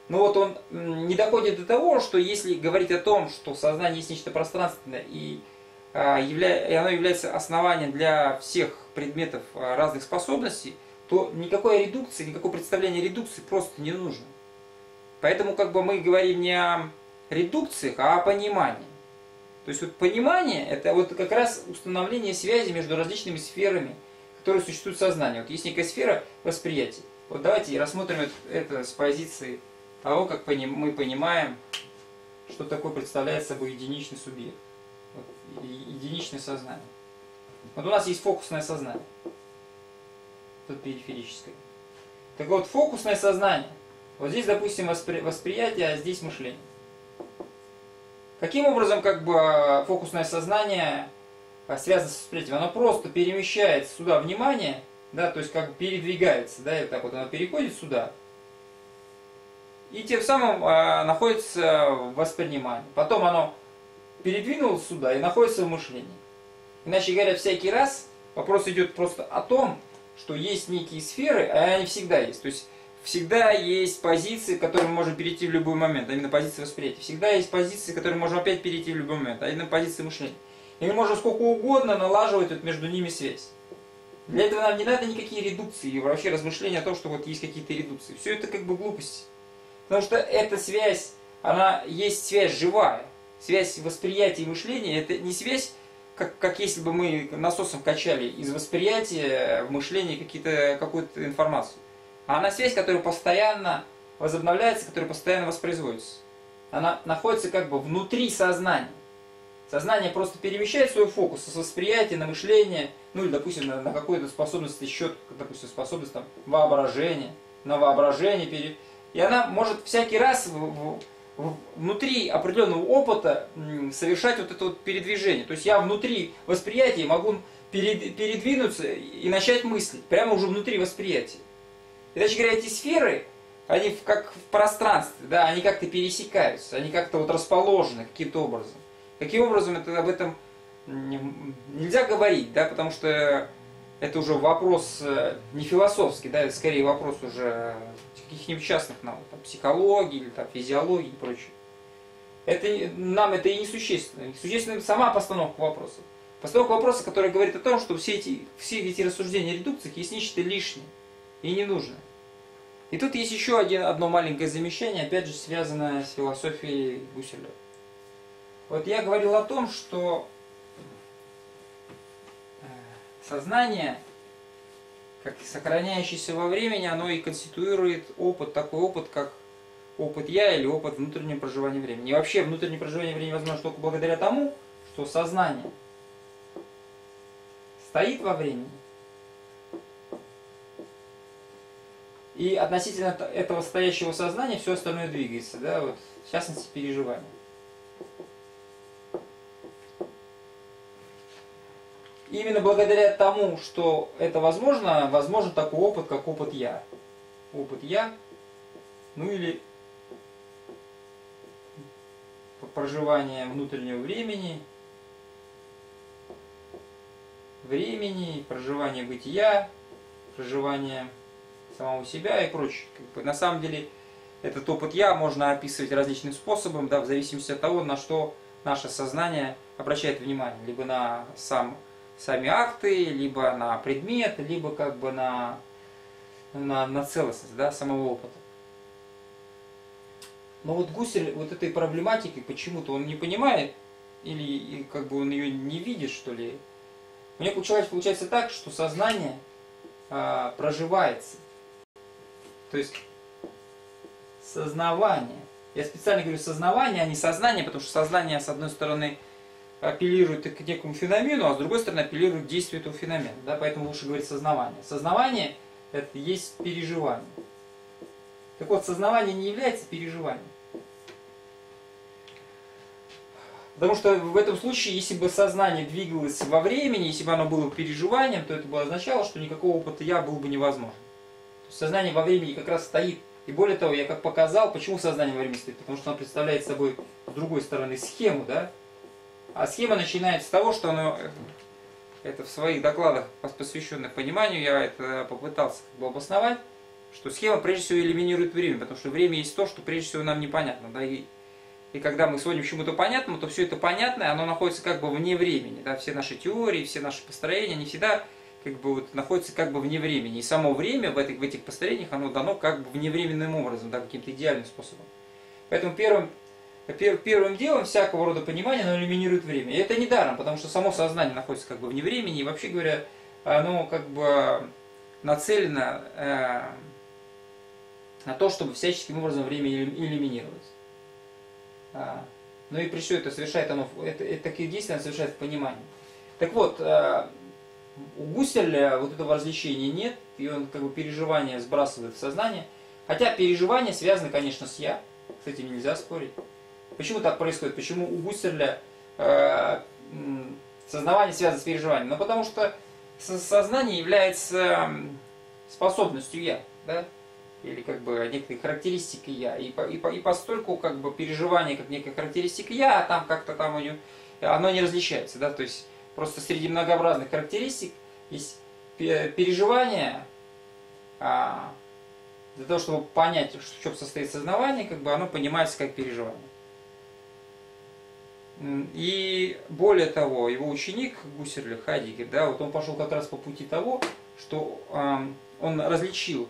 Но вот он не доходит до того, что если говорить о том, что сознание есть нечто пространственное, и, а, явля... и оно является основанием для всех предметов а, разных способностей, то никакой редукции, никакое представление редукции просто не нужно. Поэтому как бы мы говорим не о редукциях, а о понимании. То есть вот понимание – это вот как раз установление связи между различными сферами, которые существуют в сознании. Вот есть некая сфера восприятия. Вот давайте рассмотрим это с позиции того, как мы понимаем, что такое представляет собой единичный субъект, вот, единичное сознание. Вот у нас есть фокусное сознание, тут периферическое. Так вот, фокусное сознание, вот здесь, допустим, воспри- восприятие, а здесь мышление. Каким образом как бы фокусное сознание связано с восприятием? Оно просто перемещает сюда внимание, да, то есть как бы передвигается, да, и так вот оно переходит сюда, и тем самым э, находится в воспринимании. Потом оно передвинул сюда и находится в мышлении. Иначе говоря, всякий раз вопрос идет просто о том, что есть некие сферы, а они всегда есть. То есть всегда есть позиции, к которым мы можем перейти в любой момент, а именно позиции восприятия. Всегда есть позиции, к которым мы можем опять перейти в любой момент, а именно позиции мышления. И мы можем сколько угодно налаживать вот между ними связь. Для этого нам не надо никакие редукции и вообще размышления о том, что вот есть какие-то редукции. Все это как бы глупости. Потому что эта связь, она есть связь живая. Связь восприятия и мышления, это не связь, как, как если бы мы насосом качали из восприятия в мышление какую-то информацию. А она связь, которая постоянно возобновляется, которая постоянно воспроизводится. Она находится как бы внутри сознания. Сознание просто перемещает свой фокус с восприятия на мышление, ну или, допустим, на, на какую-то способность, еще, допустим, способность там, воображения, на воображение. Пере... И она может всякий раз в, в, внутри определенного опыта совершать вот это вот передвижение. То есть я внутри восприятия могу перед, передвинуться и начать мыслить, прямо уже внутри восприятия. Иначе говоря, эти сферы, они как в пространстве, да, они как-то пересекаются, они как-то вот расположены каким-то образом. Каким образом, это, об этом нельзя говорить, да, потому что это уже вопрос не философский, да, это скорее вопрос уже каких-нибудь частных наук, там, психологии или там, физиологии и прочее. Это, нам это и не существенно. Существенно сама постановка вопроса. Постановка вопроса, которая говорит о том, что все эти, все эти рассуждения о редукциях есть нечто лишнее и ненужное. И тут есть еще один, одно маленькое замечание, опять же связанное с философией Гусселя. Вот я говорил о том, что сознание, как сохраняющееся во времени, оно и конституирует опыт, такой опыт, как опыт «я» или опыт внутреннего проживания времени. И вообще внутреннее проживание времени возможно только благодаря тому, что сознание стоит во времени. И относительно этого стоящего сознания все остальное двигается, да, вот, в частности переживания. Именно благодаря тому, что это возможно, возможен такой опыт, как опыт «я». Опыт «я», ну или проживание внутреннего времени, времени, проживание бытия, проживание самого себя и прочее. На самом деле, этот опыт «я» можно описывать различным способом, да, в зависимости от того, на что наше сознание обращает внимание, либо на сам сами акты, либо на предмет, либо как бы на, на, на целостность, да, самого опыта. Но вот Гуссель вот этой проблематики почему-то он не понимает, или, или как бы он ее не видит, что ли. У меня получается, получается так, что сознание э, проживается. То есть сознавание. Я специально говорю сознавание, а не сознание, потому что сознание, с одной стороны, апеллирует к некому феномену, а с другой стороны апеллирует к действию этого феномена. Да? Поэтому лучше говорить сознавание. Сознавание – это есть переживание. Так вот, сознавание не является переживанием. Потому что в этом случае, если бы сознание двигалось во времени, если бы оно было переживанием, то это бы означало, что никакого опыта «я» было бы невозможно. То есть сознание во времени как раз стоит. И более того, я как показал, почему сознание во времени стоит. Потому что оно представляет собой, с другой стороны, схему, да? А схема начинается с того, что оно, это в своих докладах, посвященных пониманию, я это попытался как бы обосновать, что схема прежде всего элиминирует время, потому что время есть то, что прежде всего нам непонятно. Да? И, и когда мы сводим к чему-то понятному, то все это понятное, оно находится как бы вне времени. Да? Все наши теории, все наши построения, они всегда как бы вот находятся как бы вне времени. И само время в этих, в этих построениях, оно дано как бы вневременным образом, да? Каким-то идеальным способом. Поэтому первым... Первым делом всякого рода понимания оно элиминирует время. И это недаром, потому что само сознание находится как бы вне времени, и вообще говоря, оно как бы нацелено э, на то, чтобы всяческим образом время элиминировать. А, ну и при все это совершает оно, это, это, такие действия оно совершает в понимании. Так вот, э, у Гусселя вот этого развлечения нет, и он как бы переживания сбрасывает в сознание. Хотя переживание связано, конечно, с «я», с этим нельзя спорить. Почему так происходит? Почему у Гусселя э, сознание связано с переживанием? Ну, потому что сознание является способностью «я». Да? или как бы некой характеристики я. И, по, и, по, и постольку как бы переживание как некой характеристики я, а там как-то там у него, оно не различается. Да? То есть просто среди многообразных характеристик есть переживание, а, для того, чтобы понять, в чем состоит сознание, как бы оно понимается как переживание. И более того, его ученик Гуссерль, Хайдеггер, да, вот он пошел как раз по пути того, что э, он различил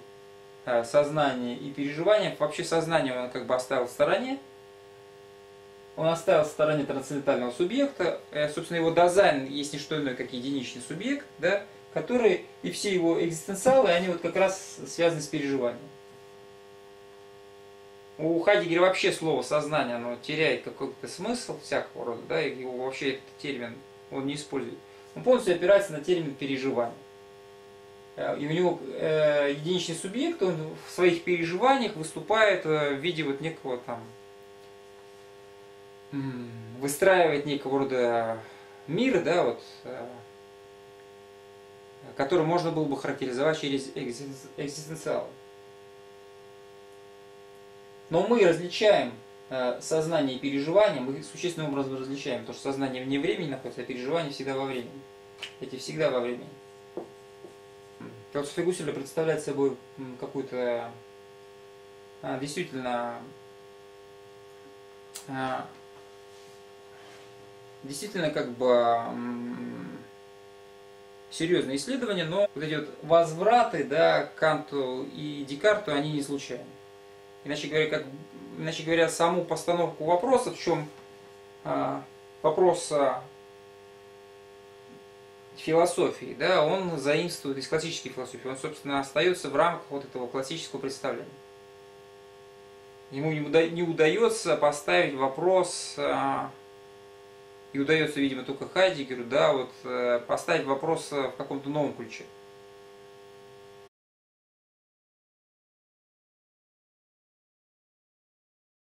э, сознание и переживание. Вообще сознание он как бы оставил в стороне. Он оставил в стороне трансцендентального субъекта. Э, собственно, его дизайн есть не что иное, как единичный субъект, да, который и все его экзистенциалы, они вот как раз связаны с переживанием. У Хайдеггера вообще слово «сознание» оно теряет какой-то смысл всякого рода, да, и его вообще этот термин он не использует. Он полностью опирается на термин «переживание». И у него э, единичный субъект, он в своих переживаниях выступает в виде вот некого там... выстраивает некого рода мир, да, вот, э, который можно было бы характеризовать через экзистенциал. Но мы различаем э, сознание и переживание, мы существенным образом различаем, потому что сознание вне времени находится, а переживание всегда во времени. Эти всегда во времени. Философия Гусселя представляет собой какую-то э, действительно, э, действительно как бы э, серьезное исследование, но вот эти вот возвраты, да, к Канту и Декарту, они не случайны. Иначе говоря, как, иначе говоря, саму постановку вопроса, в чем э, вопрос э, философии, да, он заимствует из классической философии. Он, собственно, остается в рамках вот этого классического представления. Ему не, уда- не удается поставить вопрос, э, и удается, видимо, только Хайдеггеру, да, вот, э, поставить вопрос в каком-то новом ключе.